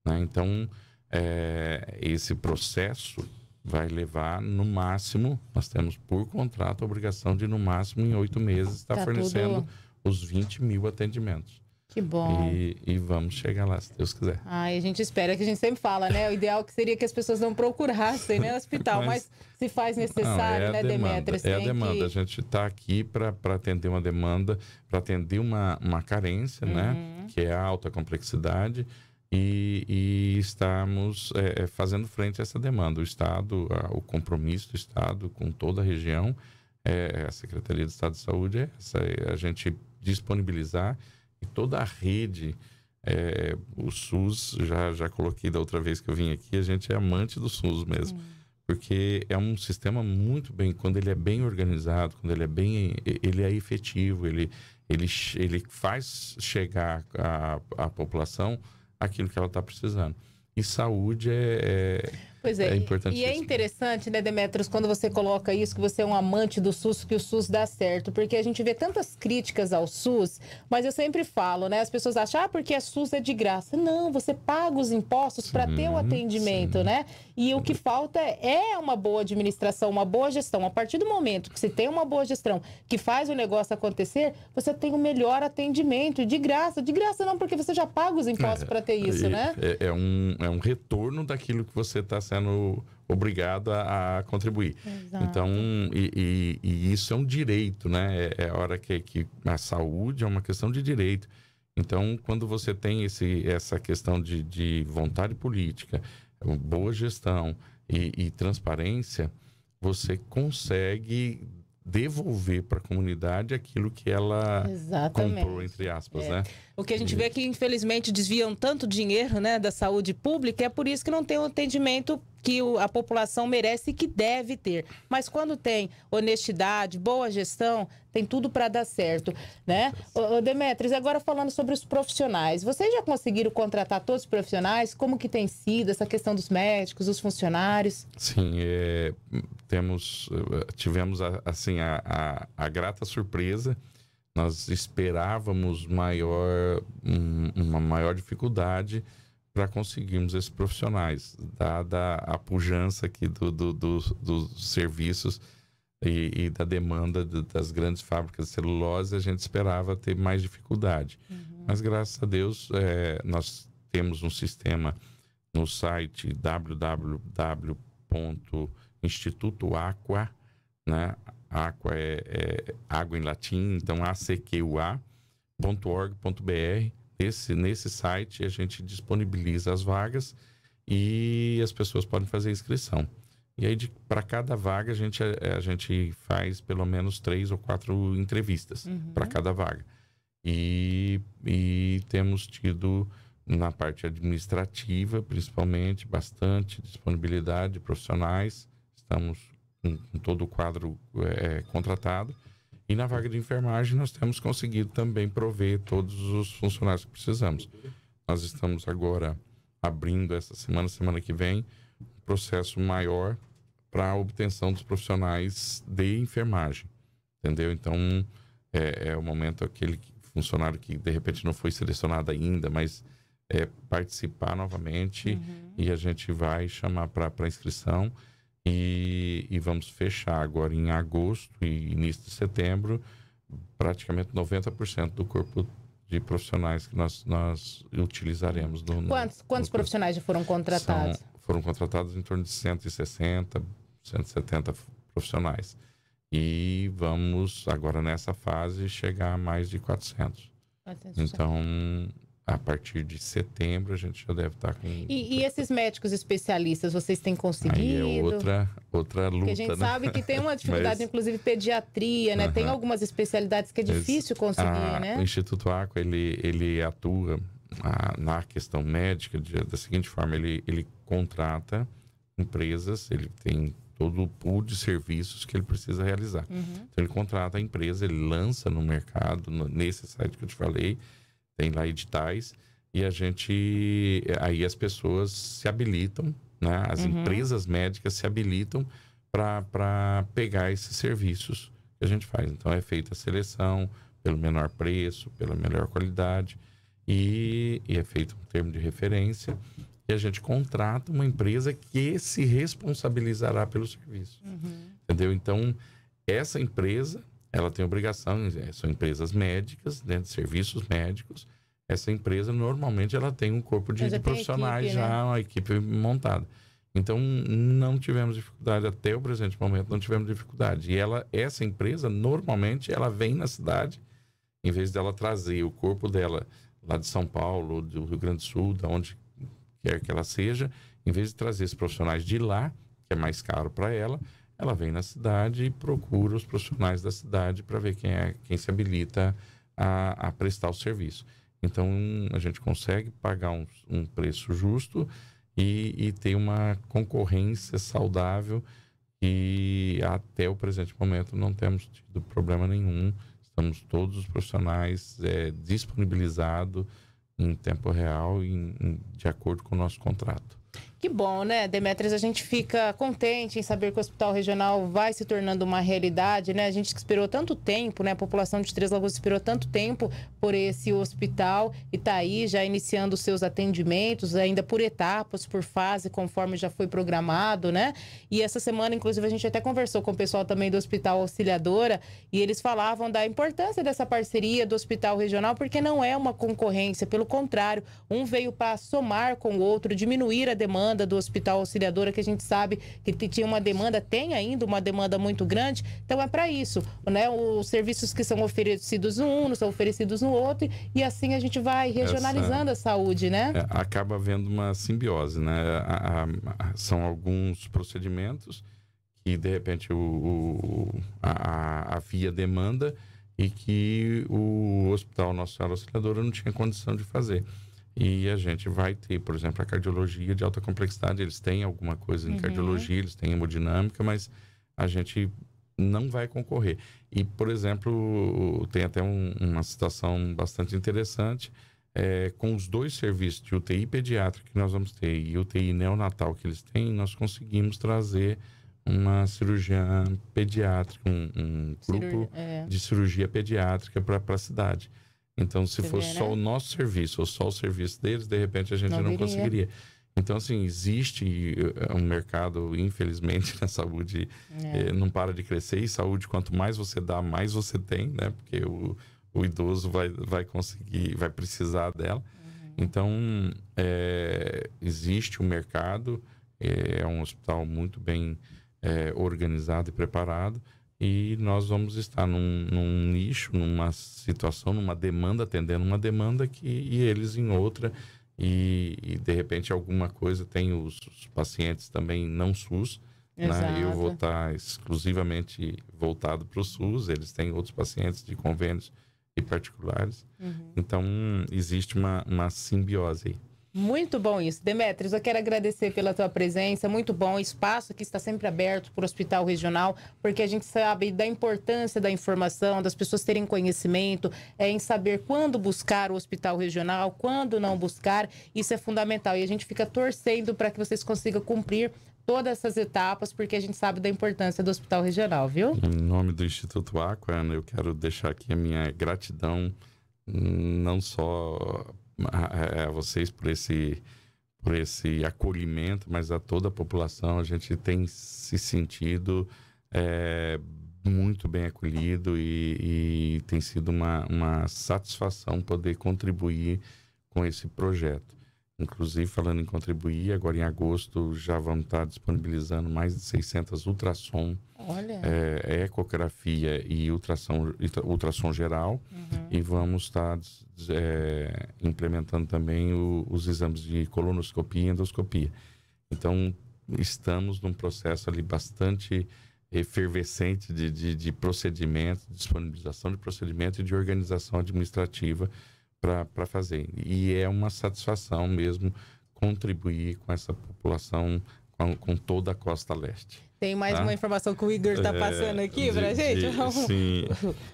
né? Então, é, esse processo vai levar, no máximo, nós temos por contrato a obrigação de, no máximo, em oito meses, estar tá fornecendo tudo... os vinte mil atendimentos. Que bom. E, e vamos chegar lá, se Deus quiser. Ai, a gente espera, que a gente sempre fala, né? O ideal que seria que as pessoas não procurassem, né, no hospital, mas, mas se faz necessário, não, é né, Demétrios? É a demanda. Que... A gente está aqui para atender uma demanda, para atender uma, uma carência, uhum. né? Que é a alta complexidade. E, e estamos é, fazendo frente a essa demanda. O Estado, a, o compromisso do Estado com toda a região, é, a Secretaria de Estado de Saúde, é essa, é a gente disponibilizar e toda a rede, é, o SUS, já, já coloquei da outra vez que eu vim aqui, a gente é amante do SUS mesmo, hum. porque é um sistema muito bem, quando ele é bem organizado, quando ele é bem, ele é efetivo, ele, ele, ele faz chegar a, a população aquilo que ela está precisando. E saúde é, é, pois é, é importantíssimo. E é interessante, né, Demétrios, quando você coloca isso, que você é um amante do SUS, que o SUS dá certo. Porque a gente vê tantas críticas ao SUS, mas eu sempre falo, né? As pessoas acham, ah, porque a SUS é de graça. Não, você paga os impostos para ter o atendimento, sim. né? E o que falta é uma boa administração, uma boa gestão. A partir do momento que você tem uma boa gestão, que faz o negócio acontecer, você tem o melhor atendimento, de graça. De graça não, porque você já paga os impostos é, para ter isso, é, né? É, é, um, é um retorno daquilo que você está sendo obrigado a, a contribuir. Exato. Então, e, e, e isso é um direito, né? É, é a hora que, que a saúde é uma questão de direito. Então, quando você tem esse, essa questão de, de vontade política, boa gestão e, e transparência, você consegue devolver para a comunidade aquilo que ela Exatamente. comprou, entre aspas, é. né? O que a gente vê é que, infelizmente, desviam tanto dinheiro, né, da saúde pública, é por isso que não tem o atendimento que a população merece e que deve ter. Mas quando tem honestidade, boa gestão, tem tudo para dar certo, né? Ô, Demétrios, agora falando sobre os profissionais, vocês já conseguiram contratar todos os profissionais? Como que tem sido essa questão dos médicos, dos funcionários? Sim, é, temos, tivemos assim, a, a, a grata surpresa. Nós esperávamos maior, um, uma maior dificuldade para conseguirmos esses profissionais, dada a pujança aqui do, do, do, dos serviços e, e da demanda de, das grandes fábricas de celulose, a gente esperava ter mais dificuldade. Uhum. Mas, graças a Deus, é, nós temos um sistema no site w w w ponto instituto aqua, né? Aqua é, é água em latim, então a c q u a ponto org ponto b r. Esse, nesse site a gente disponibiliza as vagas e as pessoas podem fazer inscrição. E aí, para cada vaga, a gente, a gente faz pelo menos três ou quatro entrevistas uhum. para cada vaga. E, e temos tido, na parte administrativa, principalmente, bastante disponibilidade de profissionais. Estamos com todo o quadro é, contratado. E na vaga de enfermagem nós temos conseguido também prover todos os funcionários que precisamos. Nós estamos agora abrindo essa semana, semana que vem, um processo maior para a obtenção dos profissionais de enfermagem, entendeu? Então, é, é o momento aquele funcionário que de repente não foi selecionado ainda, mas é participar novamente uhum. e a gente vai chamar para para inscrição. E, e vamos fechar agora em agosto e início de setembro praticamente noventa por cento do corpo de profissionais que nós, nós utilizaremos. No, quantos quantos no, profissionais já foram contratados? São, foram contratados em torno de cento e sessenta, cento e setenta profissionais. E vamos agora nessa fase chegar a mais de quatrocentos. quatrocentos. Então, a partir de setembro, a gente já deve estar com... E, e esses médicos especialistas, vocês têm conseguido? Aí é outra, outra luta, porque a gente né? sabe que tem uma dificuldade, Mas... inclusive pediatria, né? Uh-huh. Tem algumas especialidades que é difícil Mas... conseguir, a... né? O Instituto Aqua, ele, ele atua na questão médica de, da seguinte forma, ele, ele contrata empresas, ele tem todo o pool de serviços que ele precisa realizar. Uh-huh. Então, ele contrata a empresa, ele lança no mercado, nesse site que eu te falei, tem lá editais, e a gente, aí as pessoas se habilitam, né? As uhum. empresas médicas se habilitam para pegar esses serviços que a gente faz. Então, é feita a seleção pelo menor preço, pela melhor qualidade, e, e é feito um termo de referência, e a gente contrata uma empresa que se responsabilizará pelo serviço. Uhum. Entendeu? Então, essa empresa... ela tem obrigação, são empresas médicas, dentro de serviços médicos. Essa empresa, normalmente, ela tem um corpo de, de profissionais, equipe, já né? uma equipe montada. Então, não tivemos dificuldade, até o presente momento, não tivemos dificuldade. E ela, essa empresa, normalmente, ela vem na cidade, em vez dela trazer o corpo dela lá de São Paulo, do Rio Grande do Sul, de onde quer que ela seja, em vez de trazer esses profissionais de lá, que é mais caro para ela, ela vem na cidade e procura os profissionais da cidade para ver quem é quem se habilita a, a prestar o serviço. Então, a gente consegue pagar um, um preço justo e, e ter uma concorrência saudável, e até o presente momento não temos tido problema nenhum. Estamos todos os profissionais é, disponibilizados em tempo real e em, em, de acordo com o nosso contrato. Que bom, né, Demétrios? A gente fica contente em saber que o Hospital Regional vai se tornando uma realidade, né? A gente esperou tanto tempo, né? A população de Três Lagoas esperou tanto tempo por esse hospital e está aí já iniciando os seus atendimentos, ainda por etapas, por fase, conforme já foi programado, né? E essa semana, inclusive, a gente até conversou com o pessoal também do Hospital Auxiliadora e eles falavam da importância dessa parceria do Hospital Regional, porque não é uma concorrência, pelo contrário, um veio para somar com o outro, diminuir a demanda, demanda do Hospital Auxiliadora, que a gente sabe que tinha uma demanda, tem ainda uma demanda muito grande. Então é para isso, né? Os serviços que são oferecidos no um, são oferecidos no outro, e assim a gente vai regionalizando Essa, a saúde, né? É, acaba havendo uma simbiose, né? A, a, a, são alguns procedimentos que, de repente, o, o, a, a via demanda e que o Hospital Nossa Senhora Auxiliadora não tinha condição de fazer. E a gente vai ter, por exemplo, a cardiologia de alta complexidade. Eles têm alguma coisa em uhum. cardiologia, eles têm hemodinâmica, mas a gente não vai concorrer. E, por exemplo, tem até um, uma situação bastante interessante, é, com os dois serviços de U T I pediátrica que nós vamos ter e U T I neonatal que eles têm, nós conseguimos trazer uma cirurgiã pediátrica, um, um Cirur... grupo é. de cirurgia pediátrica para a cidade. Então, se Você fosse vê, né? só o nosso serviço ou só o serviço deles, de repente a gente não, não conseguiria. Então, assim, existe um mercado, infelizmente, na saúde, é. eh, não para de crescer. E saúde, quanto mais você dá, mais você tem, né? Porque o, o idoso vai, vai conseguir, vai precisar dela. Uhum. Então, é, existe um mercado, é, é um hospital muito bem é, organizado e preparado. E nós vamos estar num, num nicho, numa situação, numa demanda, atendendo uma demanda que, e eles em outra. E, e de repente alguma coisa tem os, os pacientes também não SUS. Né? Eu vou estar exclusivamente voltado para o SUS, eles têm outros pacientes de convênios e particulares. Uhum. Então existe uma, uma simbiose aí. Muito bom isso. Demétrios, eu quero agradecer pela tua presença, muito bom. O espaço aqui está sempre aberto para o Hospital Regional, porque a gente sabe da importância da informação, das pessoas terem conhecimento, é, em saber quando buscar o Hospital Regional, quando não buscar, isso é fundamental. E a gente fica torcendo para que vocês consigam cumprir todas essas etapas, porque a gente sabe da importância do Hospital Regional, viu? Em nome do Instituto Aqua, Ana, eu quero deixar aqui a minha gratidão, não só a vocês por esse, por esse acolhimento, mas a toda a população. A gente tem se sentido é, muito bem acolhido e, e tem sido uma, uma satisfação poder contribuir com esse projeto. Inclusive, falando em contribuir, agora em agosto já vamos estar disponibilizando mais de seiscentas ultrassom, é, ecografia e ultrassom, ultrassom geral. Uhum. E vamos estar é, implementando também o, os exames de colonoscopia e endoscopia. Então, estamos num processo ali bastante efervescente de, de, de procedimento, de disponibilização de procedimento e de organização administrativa para fazer. E é uma satisfação mesmo contribuir com essa população, com, com toda a Costa Leste. Tem mais tá? uma informação que o Igor está passando é, aqui para a gente? De, Vamos... Sim,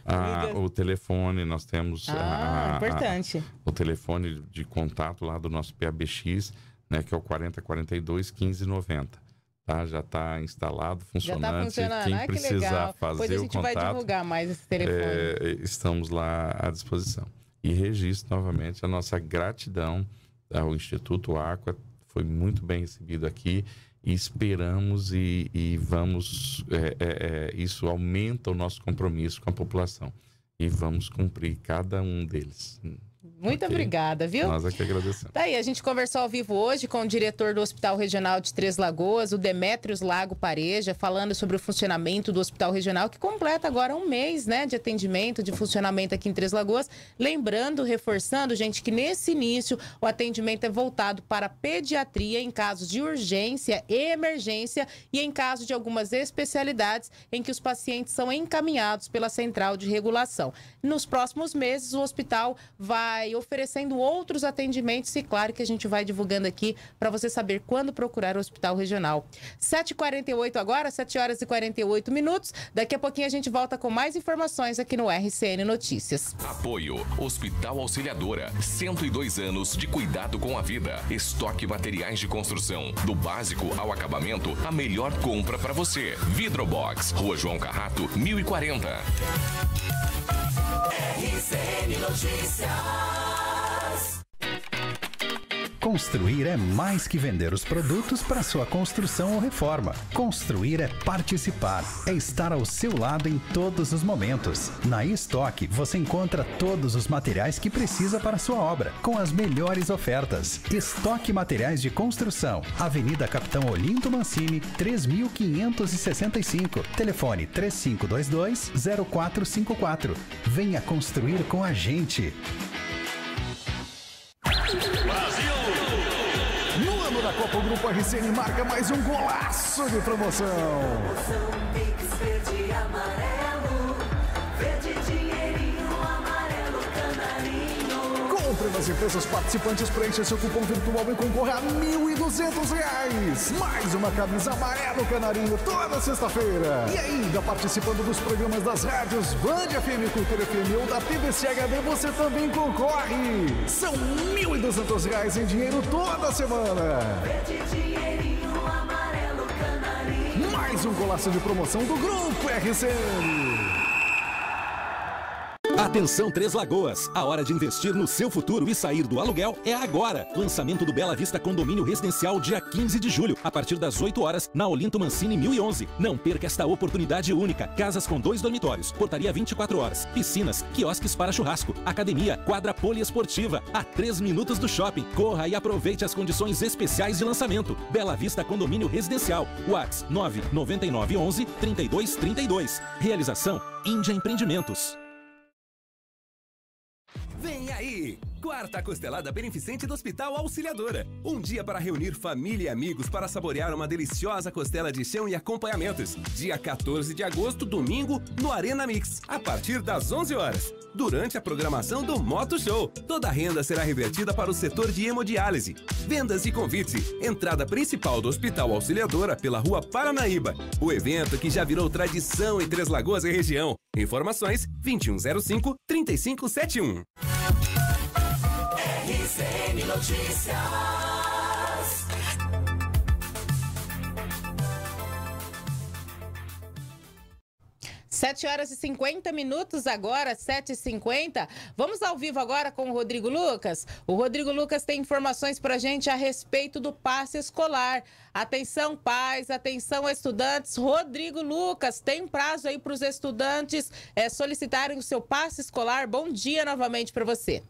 a, o telefone, nós temos ah, a, importante. A, o telefone de contato lá do nosso P A B X, né, que é o quarenta, quarenta e dois, quinze, noventa. Tá, já está instalado, funcionante. Já está funcionando. Quem ah, precisar que legal. fazer Depois o contato... Depois a gente vai divulgar mais esse telefone. É, estamos lá à disposição. E registro novamente a nossa gratidão ao Instituto Aqua, foi muito bem recebido aqui, e esperamos e, e vamos, é, é, isso aumenta o nosso compromisso com a população e vamos cumprir cada um deles. Muito okay. obrigada, viu? Nós aqui agradecemos. Tá aí, a gente conversou ao vivo hoje com o diretor do Hospital Regional de Três Lagoas, o Demétrios Lago Pareja, falando sobre o funcionamento do Hospital Regional, que completa agora um mês, né, de atendimento, de funcionamento aqui em Três Lagoas. Lembrando, reforçando, gente, que nesse início o atendimento é voltado para pediatria em casos de urgência e emergência e em caso de algumas especialidades em que os pacientes são encaminhados pela Central de Regulação. Nos próximos meses, o hospital vai oferecendo outros atendimentos e claro que a gente vai divulgando aqui para você saber quando procurar o Hospital Regional. sete e quarenta e oito agora, sete horas e quarenta e oito minutos. Daqui a pouquinho a gente volta com mais informações aqui no R C N Notícias. Apoio Hospital Auxiliadora, cento e dois anos de cuidado com a vida. Estoque materiais de construção, do básico ao acabamento, a melhor compra para você. VidroBox, Rua João Carrato, mil e quarenta. R C N Notícias. Construir é mais que vender os produtos para sua construção ou reforma. Construir é participar, é estar ao seu lado em todos os momentos. Na Estoque, você encontra todos os materiais que precisa para sua obra, com as melhores ofertas. Estoque Materiais de Construção, Avenida Capitão Olinto Mancini, três mil quinhentos e sessenta e cinco, telefone três cinco dois dois, zero quatro cinco quatro. Venha construir com a gente. Brasil! No ano da Copa, o Grupo R C N marca mais um golaço de promoção. Promoção Pix verde e amarelo, verde dinheirinho, amarelo canarinho. Compre nas empresas participantes, preencha seu cupom virtual e concorra a mil e duzentos reais. Mais uma camisa amarelo canarinho toda sexta-feira. E ainda participando dos programas das rádios Band F M, Cultura F M ou da T V C H D, você também concorre. São mil e duzentos reais em dinheiro toda semana. Verde dinheirinho, amarelo canarinho. Mais um golaço de promoção do Grupo R C N. Atenção Três Lagoas, a hora de investir no seu futuro e sair do aluguel é agora. Lançamento do Bela Vista Condomínio Residencial dia quinze de julho, a partir das oito horas, na Olinto Mancini mil e onze. Não perca esta oportunidade única. Casas com dois dormitórios, portaria vinte e quatro horas, piscinas, quiosques para churrasco, academia, quadra poliesportiva, a três minutos do shopping. Corra e aproveite as condições especiais de lançamento. Bela Vista Condomínio Residencial, WhatsApp nove nove nove um um, três dois três dois. Realização Índia Empreendimentos. Vem aí! Quarta Costelada Beneficente do Hospital Auxiliadora. Um dia para reunir família e amigos para saborear uma deliciosa costela de chão e acompanhamentos. Dia quatorze de agosto, domingo, no Arena Mix, a partir das onze horas. Durante a programação do Moto Show, toda a renda será revertida para o setor de hemodiálise. Vendas e convite. Entrada principal do Hospital Auxiliadora pela Rua Paranaíba. O evento que já virou tradição em Três Lagoas e região. Informações vinte e um zero cinco, trinta e cinco setenta e um. R C N Notícias. sete horas e cinquenta minutos agora, sete e cinquenta. Vamos ao vivo agora com o Rodrigo Lucas. O Rodrigo Lucas tem informações para a gente a respeito do passe escolar. Atenção pais, atenção estudantes. Rodrigo Lucas, tem prazo aí para os estudantes é, solicitarem o seu passe escolar. Bom dia novamente para você.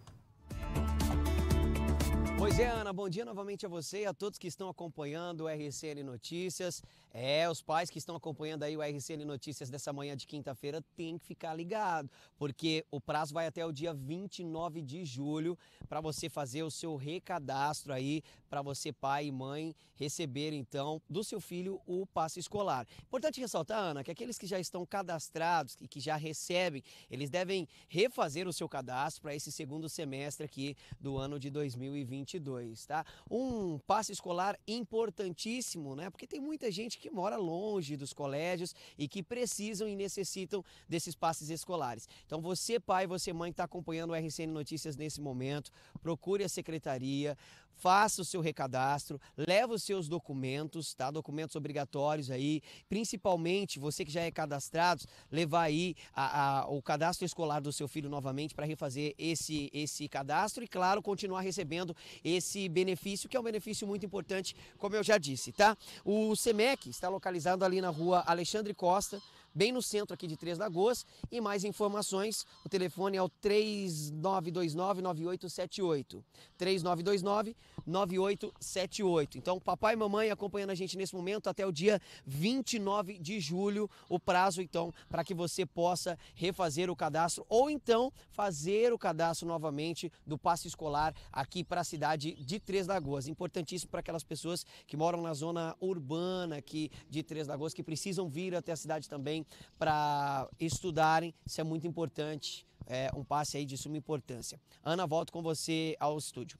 Pois é, Ana, bom dia novamente a você e a todos que estão acompanhando o R C N Notícias. É, os pais que estão acompanhando aí o R C N Notícias dessa manhã de quinta-feira tem que ficar ligado, porque o prazo vai até o dia vinte e nove de julho para você fazer o seu recadastro aí, para você, pai e mãe, receber então do seu filho o passe escolar. Importante ressaltar, Ana, que aqueles que já estão cadastrados e que já recebem, eles devem refazer o seu cadastro para esse segundo semestre aqui do ano de dois mil e vinte e dois, tá? Um passe escolar importantíssimo, né? Porque tem muita gente que que mora longe dos colégios e que precisam e necessitam desses passes escolares. Então você pai, você mãe que está acompanhando o R C N Notícias nesse momento, procure a secretaria, faça o seu recadastro, leva os seus documentos, tá? Documentos obrigatórios aí, principalmente você que já é cadastrado, levar aí a, a, o cadastro escolar do seu filho novamente para refazer esse, esse cadastro e, claro, continuar recebendo esse benefício, que é um benefício muito importante, como eu já disse, tá? O SEMEC está localizado ali na Rua Alexandre Costa, bem no centro aqui de Três Lagoas. E mais informações, o telefone é o três nove dois nove, nove oito sete oito. três nove dois nove, nove oito sete oito. Então, papai e mamãe acompanhando a gente nesse momento até o dia vinte e nove de julho, o prazo, então, para que você possa refazer o cadastro ou, então, fazer o cadastro novamente do passe escolar aqui para a cidade de Três Lagoas. Importantíssimo para aquelas pessoas que moram na zona urbana aqui de Três Lagoas, que precisam vir até a cidade também para estudarem. Isso é muito importante, é um passe aí de suma importância. Ana, volto com você ao estúdio.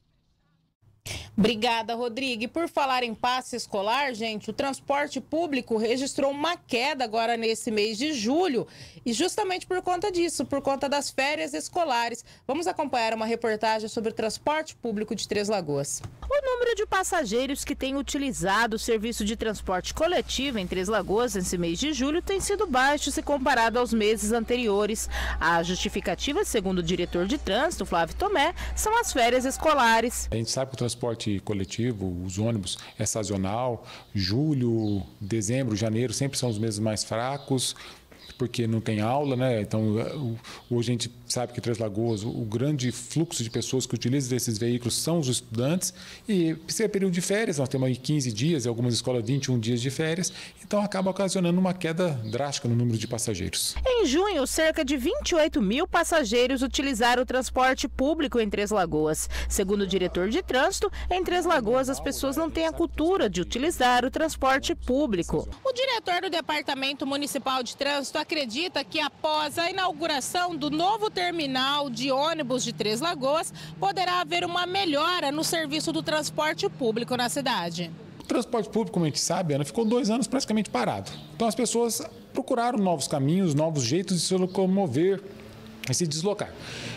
Obrigada, Rodrigo. E por falar em passe escolar, gente, o transporte público registrou uma queda agora nesse mês de julho, e justamente por conta disso, por conta das férias escolares. Vamos acompanhar uma reportagem sobre o transporte público de Três Lagoas. O número de passageiros que têm utilizado o serviço de transporte coletivo em Três Lagoas nesse mês de julho tem sido baixo se comparado aos meses anteriores. A justificativa, segundo o diretor de trânsito, Flávio Tomé, são as férias escolares. A gente sabe que o transporte transporte coletivo, os ônibus, é sazonal. Julho, dezembro, janeiro sempre são os meses mais fracos, porque não tem aula, né? Então, hoje a gente sabe que Três Lagoas, o grande fluxo de pessoas que utilizam esses veículos são os estudantes, e se é período de férias, nós temos aí quinze dias, e algumas escolas vinte e um dias de férias, então acaba ocasionando uma queda drástica no número de passageiros. Em junho, cerca de vinte e oito mil passageiros utilizaram o transporte público em Três Lagoas. Segundo o diretor de trânsito, em Três Lagoas as pessoas não têm a cultura de utilizar o transporte público. O diretor do Departamento Municipal de Trânsito acredita que após a inauguração do novo terminal de ônibus de Três Lagoas, poderá haver uma melhora no serviço do transporte público na cidade. O transporte público, como a gente sabe, Ana, ficou dois anos praticamente parado. Então as pessoas procuraram novos caminhos, novos jeitos de se locomover e se deslocar.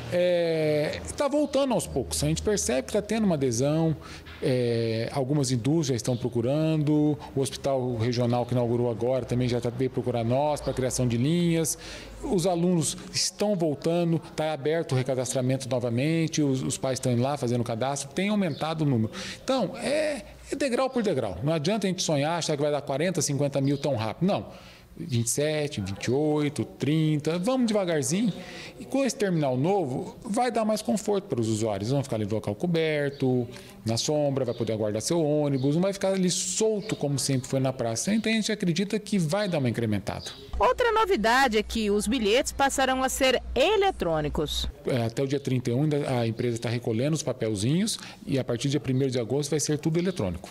Está é, voltando aos poucos, a gente percebe que está tendo uma adesão, é, algumas indústrias estão procurando, o hospital regional que inaugurou agora também já está bem procurar nós para a criação de linhas, os alunos estão voltando, está aberto o recadastramento novamente, os, os pais estão indo lá fazendo o cadastro, tem aumentado o número. Então, é, é degrau por degrau, não adianta a gente sonhar, achar que vai dar quarenta, cinquenta mil tão rápido, não. vinte e sete, vinte e oito, trinta, vamos devagarzinho. E com esse terminal novo, vai dar mais conforto para os usuários. Vão ficar ali no local coberto, na sombra, vai poder aguardar seu ônibus, não vai ficar ali solto como sempre foi na praça. Então a gente acredita que vai dar uma incrementada. Outra novidade é que os bilhetes passarão a ser eletrônicos. Até o dia trinta e um a empresa está recolhendo os papelzinhos e a partir do dia primeiro de agosto vai ser tudo eletrônico.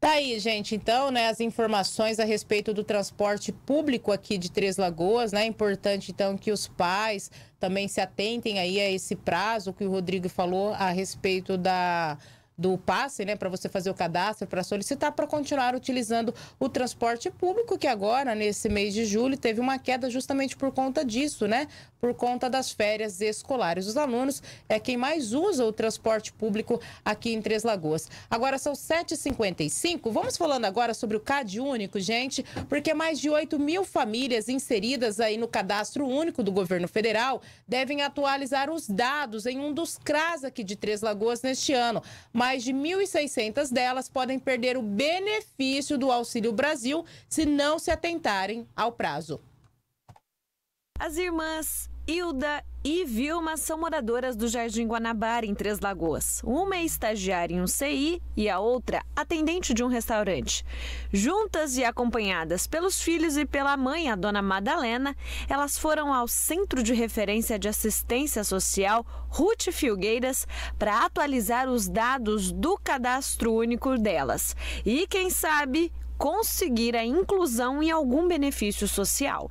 Tá aí, gente, então, né, as informações a respeito do transporte público aqui de Três Lagoas, né, é importante, então, que os pais também se atentem aí a esse prazo que o Rodrigo falou a respeito da... do passe, né, para você fazer o cadastro, para solicitar, para continuar utilizando o transporte público, que agora, nesse mês de julho, teve uma queda justamente por conta disso, né, por conta das férias escolares. Os alunos é quem mais usa o transporte público aqui em Três Lagoas. Agora são sete e cinquenta e cinco, vamos falando agora sobre o CadÚnico, gente, porque mais de oito mil famílias inseridas aí no cadastro único do governo federal devem atualizar os dados em um dos CRAS aqui de Três Lagoas neste ano. Mais de mil e seiscentas delas podem perder o benefício do Auxílio Brasil se não se atentarem ao prazo. As irmãs Hilda e Vilma são moradoras do Jardim Guanabara, em Três Lagoas. Uma é estagiária em um C I e a outra atendente de um restaurante. Juntas e acompanhadas pelos filhos e pela mãe, a dona Madalena, elas foram ao Centro de Referência de Assistência Social Ruth Filgueiras para atualizar os dados do cadastro único delas e, quem sabe, conseguir a inclusão em algum benefício social.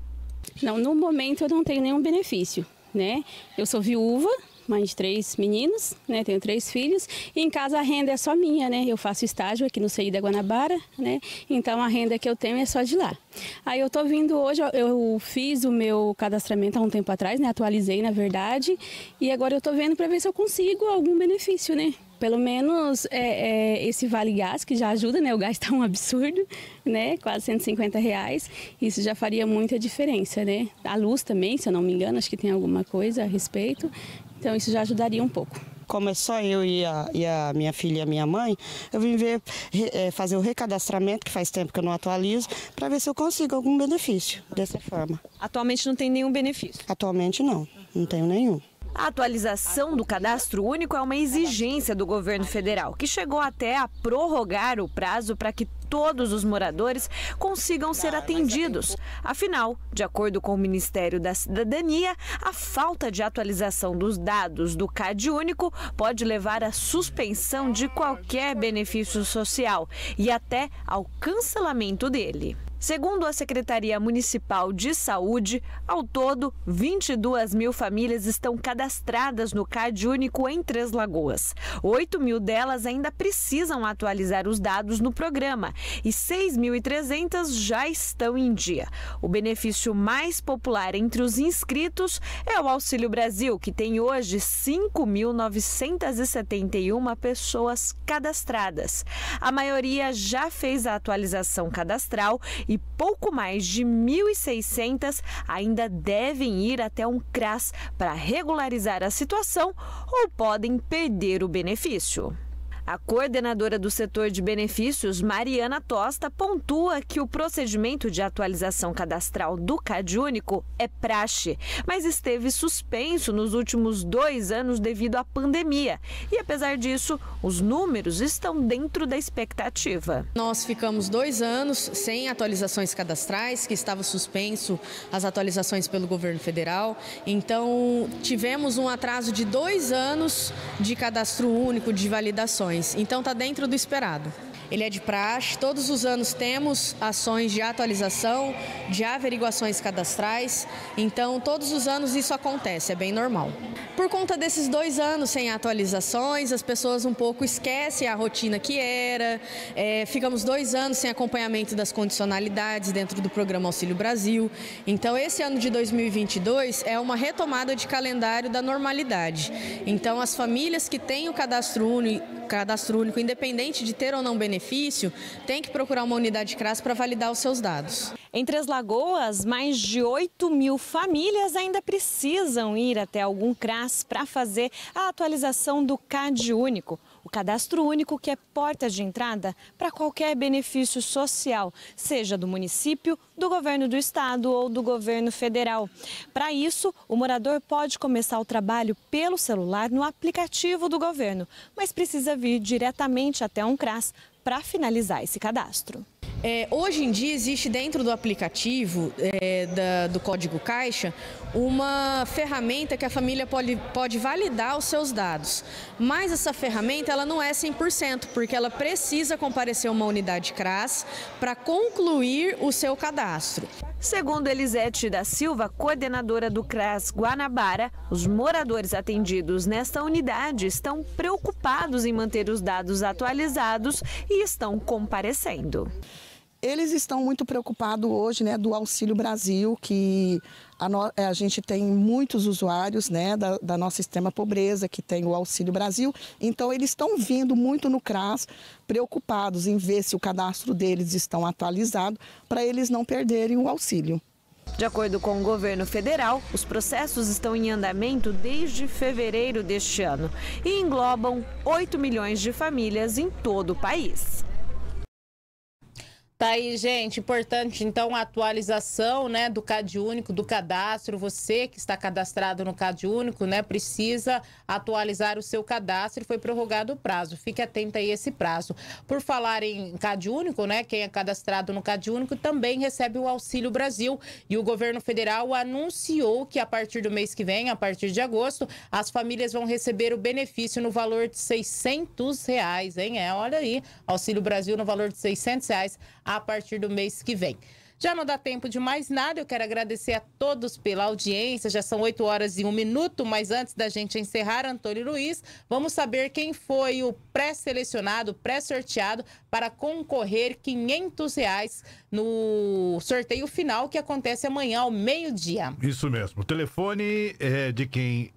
Não, no momento eu não tenho nenhum benefício, né? Eu sou viúva, mãe de três meninos, né? Tenho três filhos e em casa a renda é só minha, né? Eu faço estágio aqui no C I da Guanabara, né? Então a renda que eu tenho é só de lá. Aí eu tô vindo hoje, eu fiz o meu cadastramento há um tempo atrás, né? Atualizei, na verdade, e agora eu tô vendo para ver se eu consigo algum benefício, né? Pelo menos é, é, esse vale gás, que já ajuda, né? O gás está um absurdo, né? Quase cento e cinquenta reais. Isso já faria muita diferença, né? A luz também, se eu não me engano, acho que tem alguma coisa a respeito. Então isso já ajudaria um pouco. Como é só eu e a, e a minha filha e a minha mãe, eu vim ver, é, fazer o recadastramento, que faz tempo que eu não atualizo, para ver se eu consigo algum benefício dessa forma. Atualmente não tem nenhum benefício? Atualmente não, não tenho nenhum. A atualização do cadastro único é uma exigência do governo federal, que chegou até a prorrogar o prazo para que todos os moradores consigam ser atendidos. Afinal, de acordo com o Ministério da Cidadania, a falta de atualização dos dados do CadÚnico pode levar à suspensão de qualquer benefício social e até ao cancelamento dele. Segundo a Secretaria Municipal de Saúde, ao todo, vinte e duas mil famílias estão cadastradas no CadÚnico em Três Lagoas. oito mil delas ainda precisam atualizar os dados no programa e seis mil e trezentas já estão em dia. O benefício mais popular entre os inscritos é o Auxílio Brasil, que tem hoje cinco mil novecentas e setenta e uma pessoas cadastradas. A maioria já fez a atualização cadastral e e pouco mais de mil e seiscentas ainda devem ir até um CRAS para regularizar a situação ou podem perder o benefício. A coordenadora do setor de benefícios, Mariana Tosta, pontua que o procedimento de atualização cadastral do CadÚnico é praxe, mas esteve suspenso nos últimos dois anos devido à pandemia. E apesar disso, os números estão dentro da expectativa. Nós ficamos dois anos sem atualizações cadastrais, que estava suspenso as atualizações pelo governo federal. Então, tivemos um atraso de dois anos de cadastro único, de validações. Então está dentro do esperado. Ele é de praxe, todos os anos temos ações de atualização, de averiguações cadastrais, então todos os anos isso acontece, é bem normal. Por conta desses dois anos sem atualizações, as pessoas um pouco esquecem a rotina que era, é, ficamos dois anos sem acompanhamento das condicionalidades dentro do programa Auxílio Brasil. Então esse ano de dois mil e vinte e dois é uma retomada de calendário da normalidade. Então as famílias que têm o cadastro único, cadastro único independente de ter ou não benefício, benefício, tem que procurar uma unidade CRAS para validar os seus dados. Em Três Lagoas, mais de oito mil famílias ainda precisam ir até algum CRAS para fazer a atualização do CadÚnico, o cadastro único que é porta de entrada para qualquer benefício social, seja do município, do governo do estado ou do governo federal. Para isso, o morador pode começar o trabalho pelo celular no aplicativo do governo, mas precisa vir diretamente até um CRAS para finalizar esse cadastro. É, hoje em dia existe dentro do aplicativo é, da, do Código Caixa uma ferramenta que a família pode, pode validar os seus dados, mas essa ferramenta ela não é cem por cento, porque ela precisa comparecer a uma unidade CRAS para concluir o seu cadastro. Segundo Elisete da Silva, coordenadora do CRAS Guanabara, os moradores atendidos nesta unidade estão preocupados em manter os dados atualizados e estão comparecendo. Eles estão muito preocupados hoje, né, do Auxílio Brasil, que a, no, a gente tem muitos usuários, né, da, da nossa extrema pobreza, que tem o Auxílio Brasil. Então, eles estão vindo muito no CRAS, preocupados em ver se o cadastro deles estão atualizado, para eles não perderem o auxílio. De acordo com o governo federal, os processos estão em andamento desde fevereiro deste ano e englobam oito milhões de famílias em todo o país. Tá aí, gente, importante, então, a atualização, né, do CadÚnico, do cadastro. Você que está cadastrado no CadÚnico, né, precisa atualizar o seu cadastro e foi prorrogado o prazo. Fique atento aí a esse prazo. Por falar em CadÚnico, né, quem é cadastrado no CadÚnico também recebe o Auxílio Brasil. E o governo federal anunciou que a partir do mês que vem, a partir de agosto, as famílias vão receber o benefício no valor de seiscentos reais, hein? É, olha aí, Auxílio Brasil no valor de seiscentos reais. A partir do mês que vem. Já não dá tempo de mais nada, eu quero agradecer a todos pela audiência, já são oito horas e um minuto, mas antes da gente encerrar, Antônio Luiz, vamos saber quem foi o pré-selecionado, pré-sorteado para concorrer quinhentos reais no sorteio final que acontece amanhã ao meio-dia. Isso mesmo, o telefone é de quem...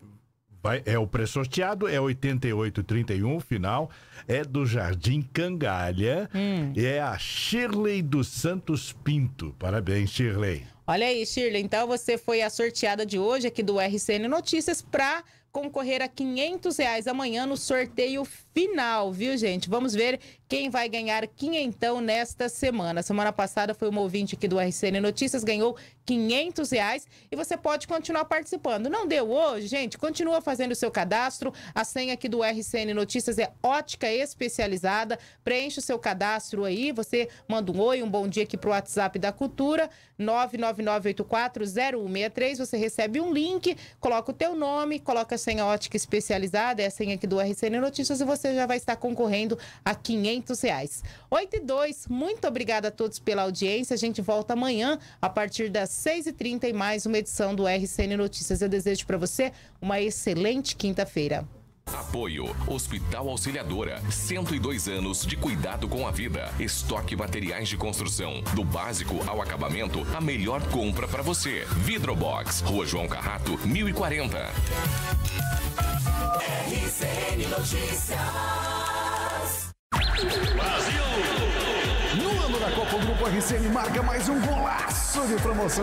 é o pré-sorteado, é oito oito três um, final, é do Jardim Cangalha, hum. é a Shirley dos Santos Pinto. Parabéns, Shirley. Olha aí, Shirley, então você foi a sorteada de hoje aqui do R C N Notícias para concorrer a quinhentos reais amanhã no sorteio final, viu, gente? Vamos ver quem vai ganhar quinhentão nesta semana. Semana passada foi uma ouvinte aqui do R C N Notícias, ganhou quinhentos reais e você pode continuar participando. Não deu hoje, gente? Continua fazendo o seu cadastro. A senha aqui do R C N Notícias é ótica especializada. Preenche o seu cadastro aí, você manda um oi, um bom dia aqui pro WhatsApp da Cultura, nove nove nove oito quatro zero um seis três. Você recebe um link, coloca o teu nome, coloca senha ótica especializada, é a senha aqui do R C N Notícias e você já vai estar concorrendo a quinhentos reais. oito e dois, muito obrigada a todos pela audiência. A gente volta amanhã a partir das seis e trinta e mais uma edição do R C N Notícias. Eu desejo para você uma excelente quinta-feira. Apoio Hospital Auxiliadora, cento e dois anos de cuidado com a vida. Estoque materiais de construção, do básico ao acabamento, a melhor compra para você. VidroBox, Rua João Carrato, mil e quarenta. R C N Notícias Brasil. No ano da Copa, o Grupo Grupo R C N marca mais um golaço de promoção.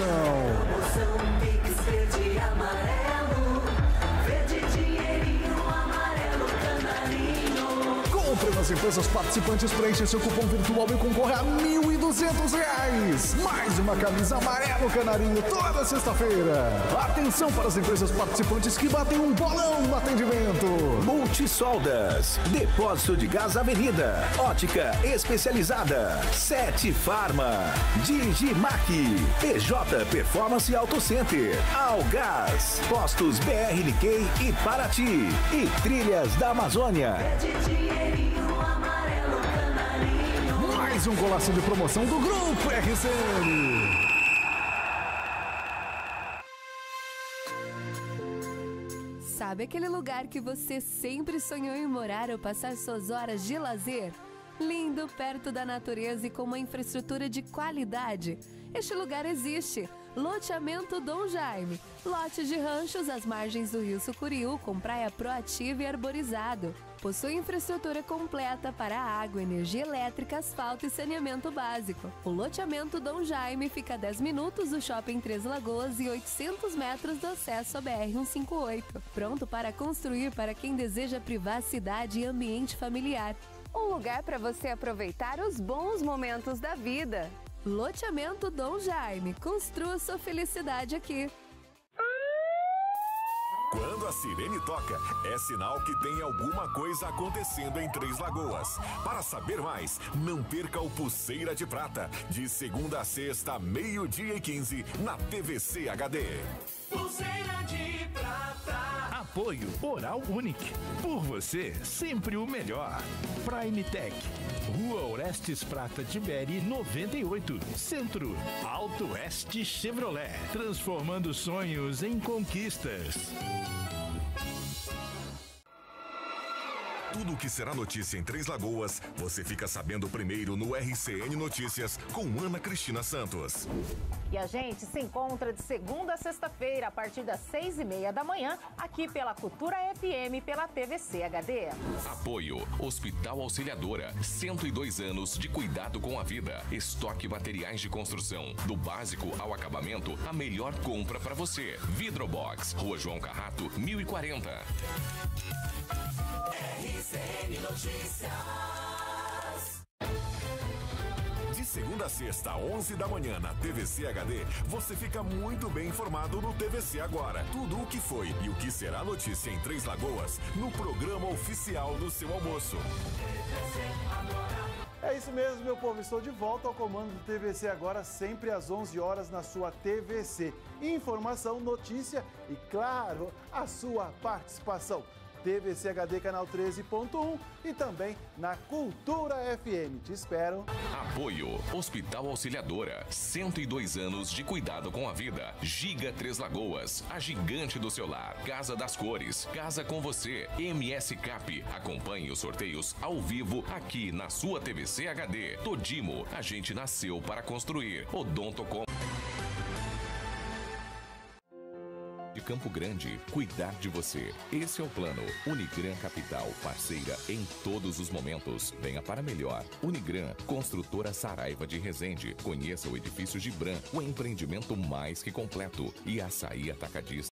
Promoção Pix verde e amarelo, verde dinheirinho, amarelo canarinho. Compre nas empresas participantes, preencha seu cupom virtual e concorra a mil e duzentos reais. Mais uma camisa amarelo canarinho toda sexta-feira. Atenção para as empresas participantes que batem um bolão no atendimento. Multisoldas, Depósito de Gás Avenida, Ótica Especializada, Sete Farma, Digimac, P J Performance Auto Center, Algás, Postos B R N Q e Paraty e Trilhas da Amazônia. Mais um golaço de promoção do Grupo R C N. Sabe aquele lugar que você sempre sonhou em morar ou passar suas horas de lazer? Lindo, perto da natureza e com uma infraestrutura de qualidade. Este lugar existe. Loteamento Dom Jaime. Lote de ranchos às margens do Rio Sucuriú, com praia proativa e arborizado. Possui infraestrutura completa para água, energia elétrica, asfalto e saneamento básico. O loteamento Dom Jaime fica a dez minutos do shopping Três Lagoas e oitocentos metros do acesso à B R cento e cinquenta e oito. Pronto para construir para quem deseja privacidade e ambiente familiar. Um lugar para você aproveitar os bons momentos da vida. Loteamento Dom Jaime. Construa sua felicidade aqui. Quando a sirene toca, é sinal que tem alguma coisa acontecendo em Três Lagoas. Para saber mais, não perca o Pulseira de Prata, de segunda a sexta, meio-dia e quinze, na T V C H D. Pulseira de Prata. Apoio Oral Unique. Por você, sempre o melhor. Prime Tech. Rua Orestes Prata Tiberi noventa e oito. Centro. Alto Oeste Chevrolet. Transformando sonhos em conquistas. Tudo o que será notícia em Três Lagoas, você fica sabendo primeiro no R C N Notícias com Ana Cristina Santos. E a gente se encontra de segunda a sexta-feira, a partir das seis e meia da manhã, aqui pela Cultura F M e pela T V C H D. Apoio Hospital Auxiliadora, cento e dois anos de cuidado com a vida. Estoque materiais de construção, do básico ao acabamento, a melhor compra para você. VidroBox, Rua João Carrato, mil e quarenta. R C N Notícias. De segunda a sexta, onze da manhã, na T V C H D, você fica muito bem informado no T V C Agora. Tudo o que foi e o que será notícia em Três Lagoas, no programa oficial do seu almoço. É isso mesmo, meu povo. Estou de volta ao comando do T V C Agora, sempre às onze horas na sua T V C. Informação, notícia e, claro, a sua participação. T V C H D Canal treze ponto um e também na Cultura F M. Te espero. Apoio Hospital Auxiliadora, cento e dois anos de cuidado com a vida. Giga Três Lagoas, a gigante do seu lar. Casa das Cores, Casa com Você, M S Cap. Acompanhe os sorteios ao vivo aqui na sua T V C H D. Todimo, a gente nasceu para construir. Odontocom de Campo Grande, cuidar de você. Esse é o plano. Unigran Capital, parceira em todos os momentos. Venha para melhor. Unigran, construtora Saraiva de Resende. Conheça o edifício Gibran, o empreendimento mais que completo. E Açaí Atacadista.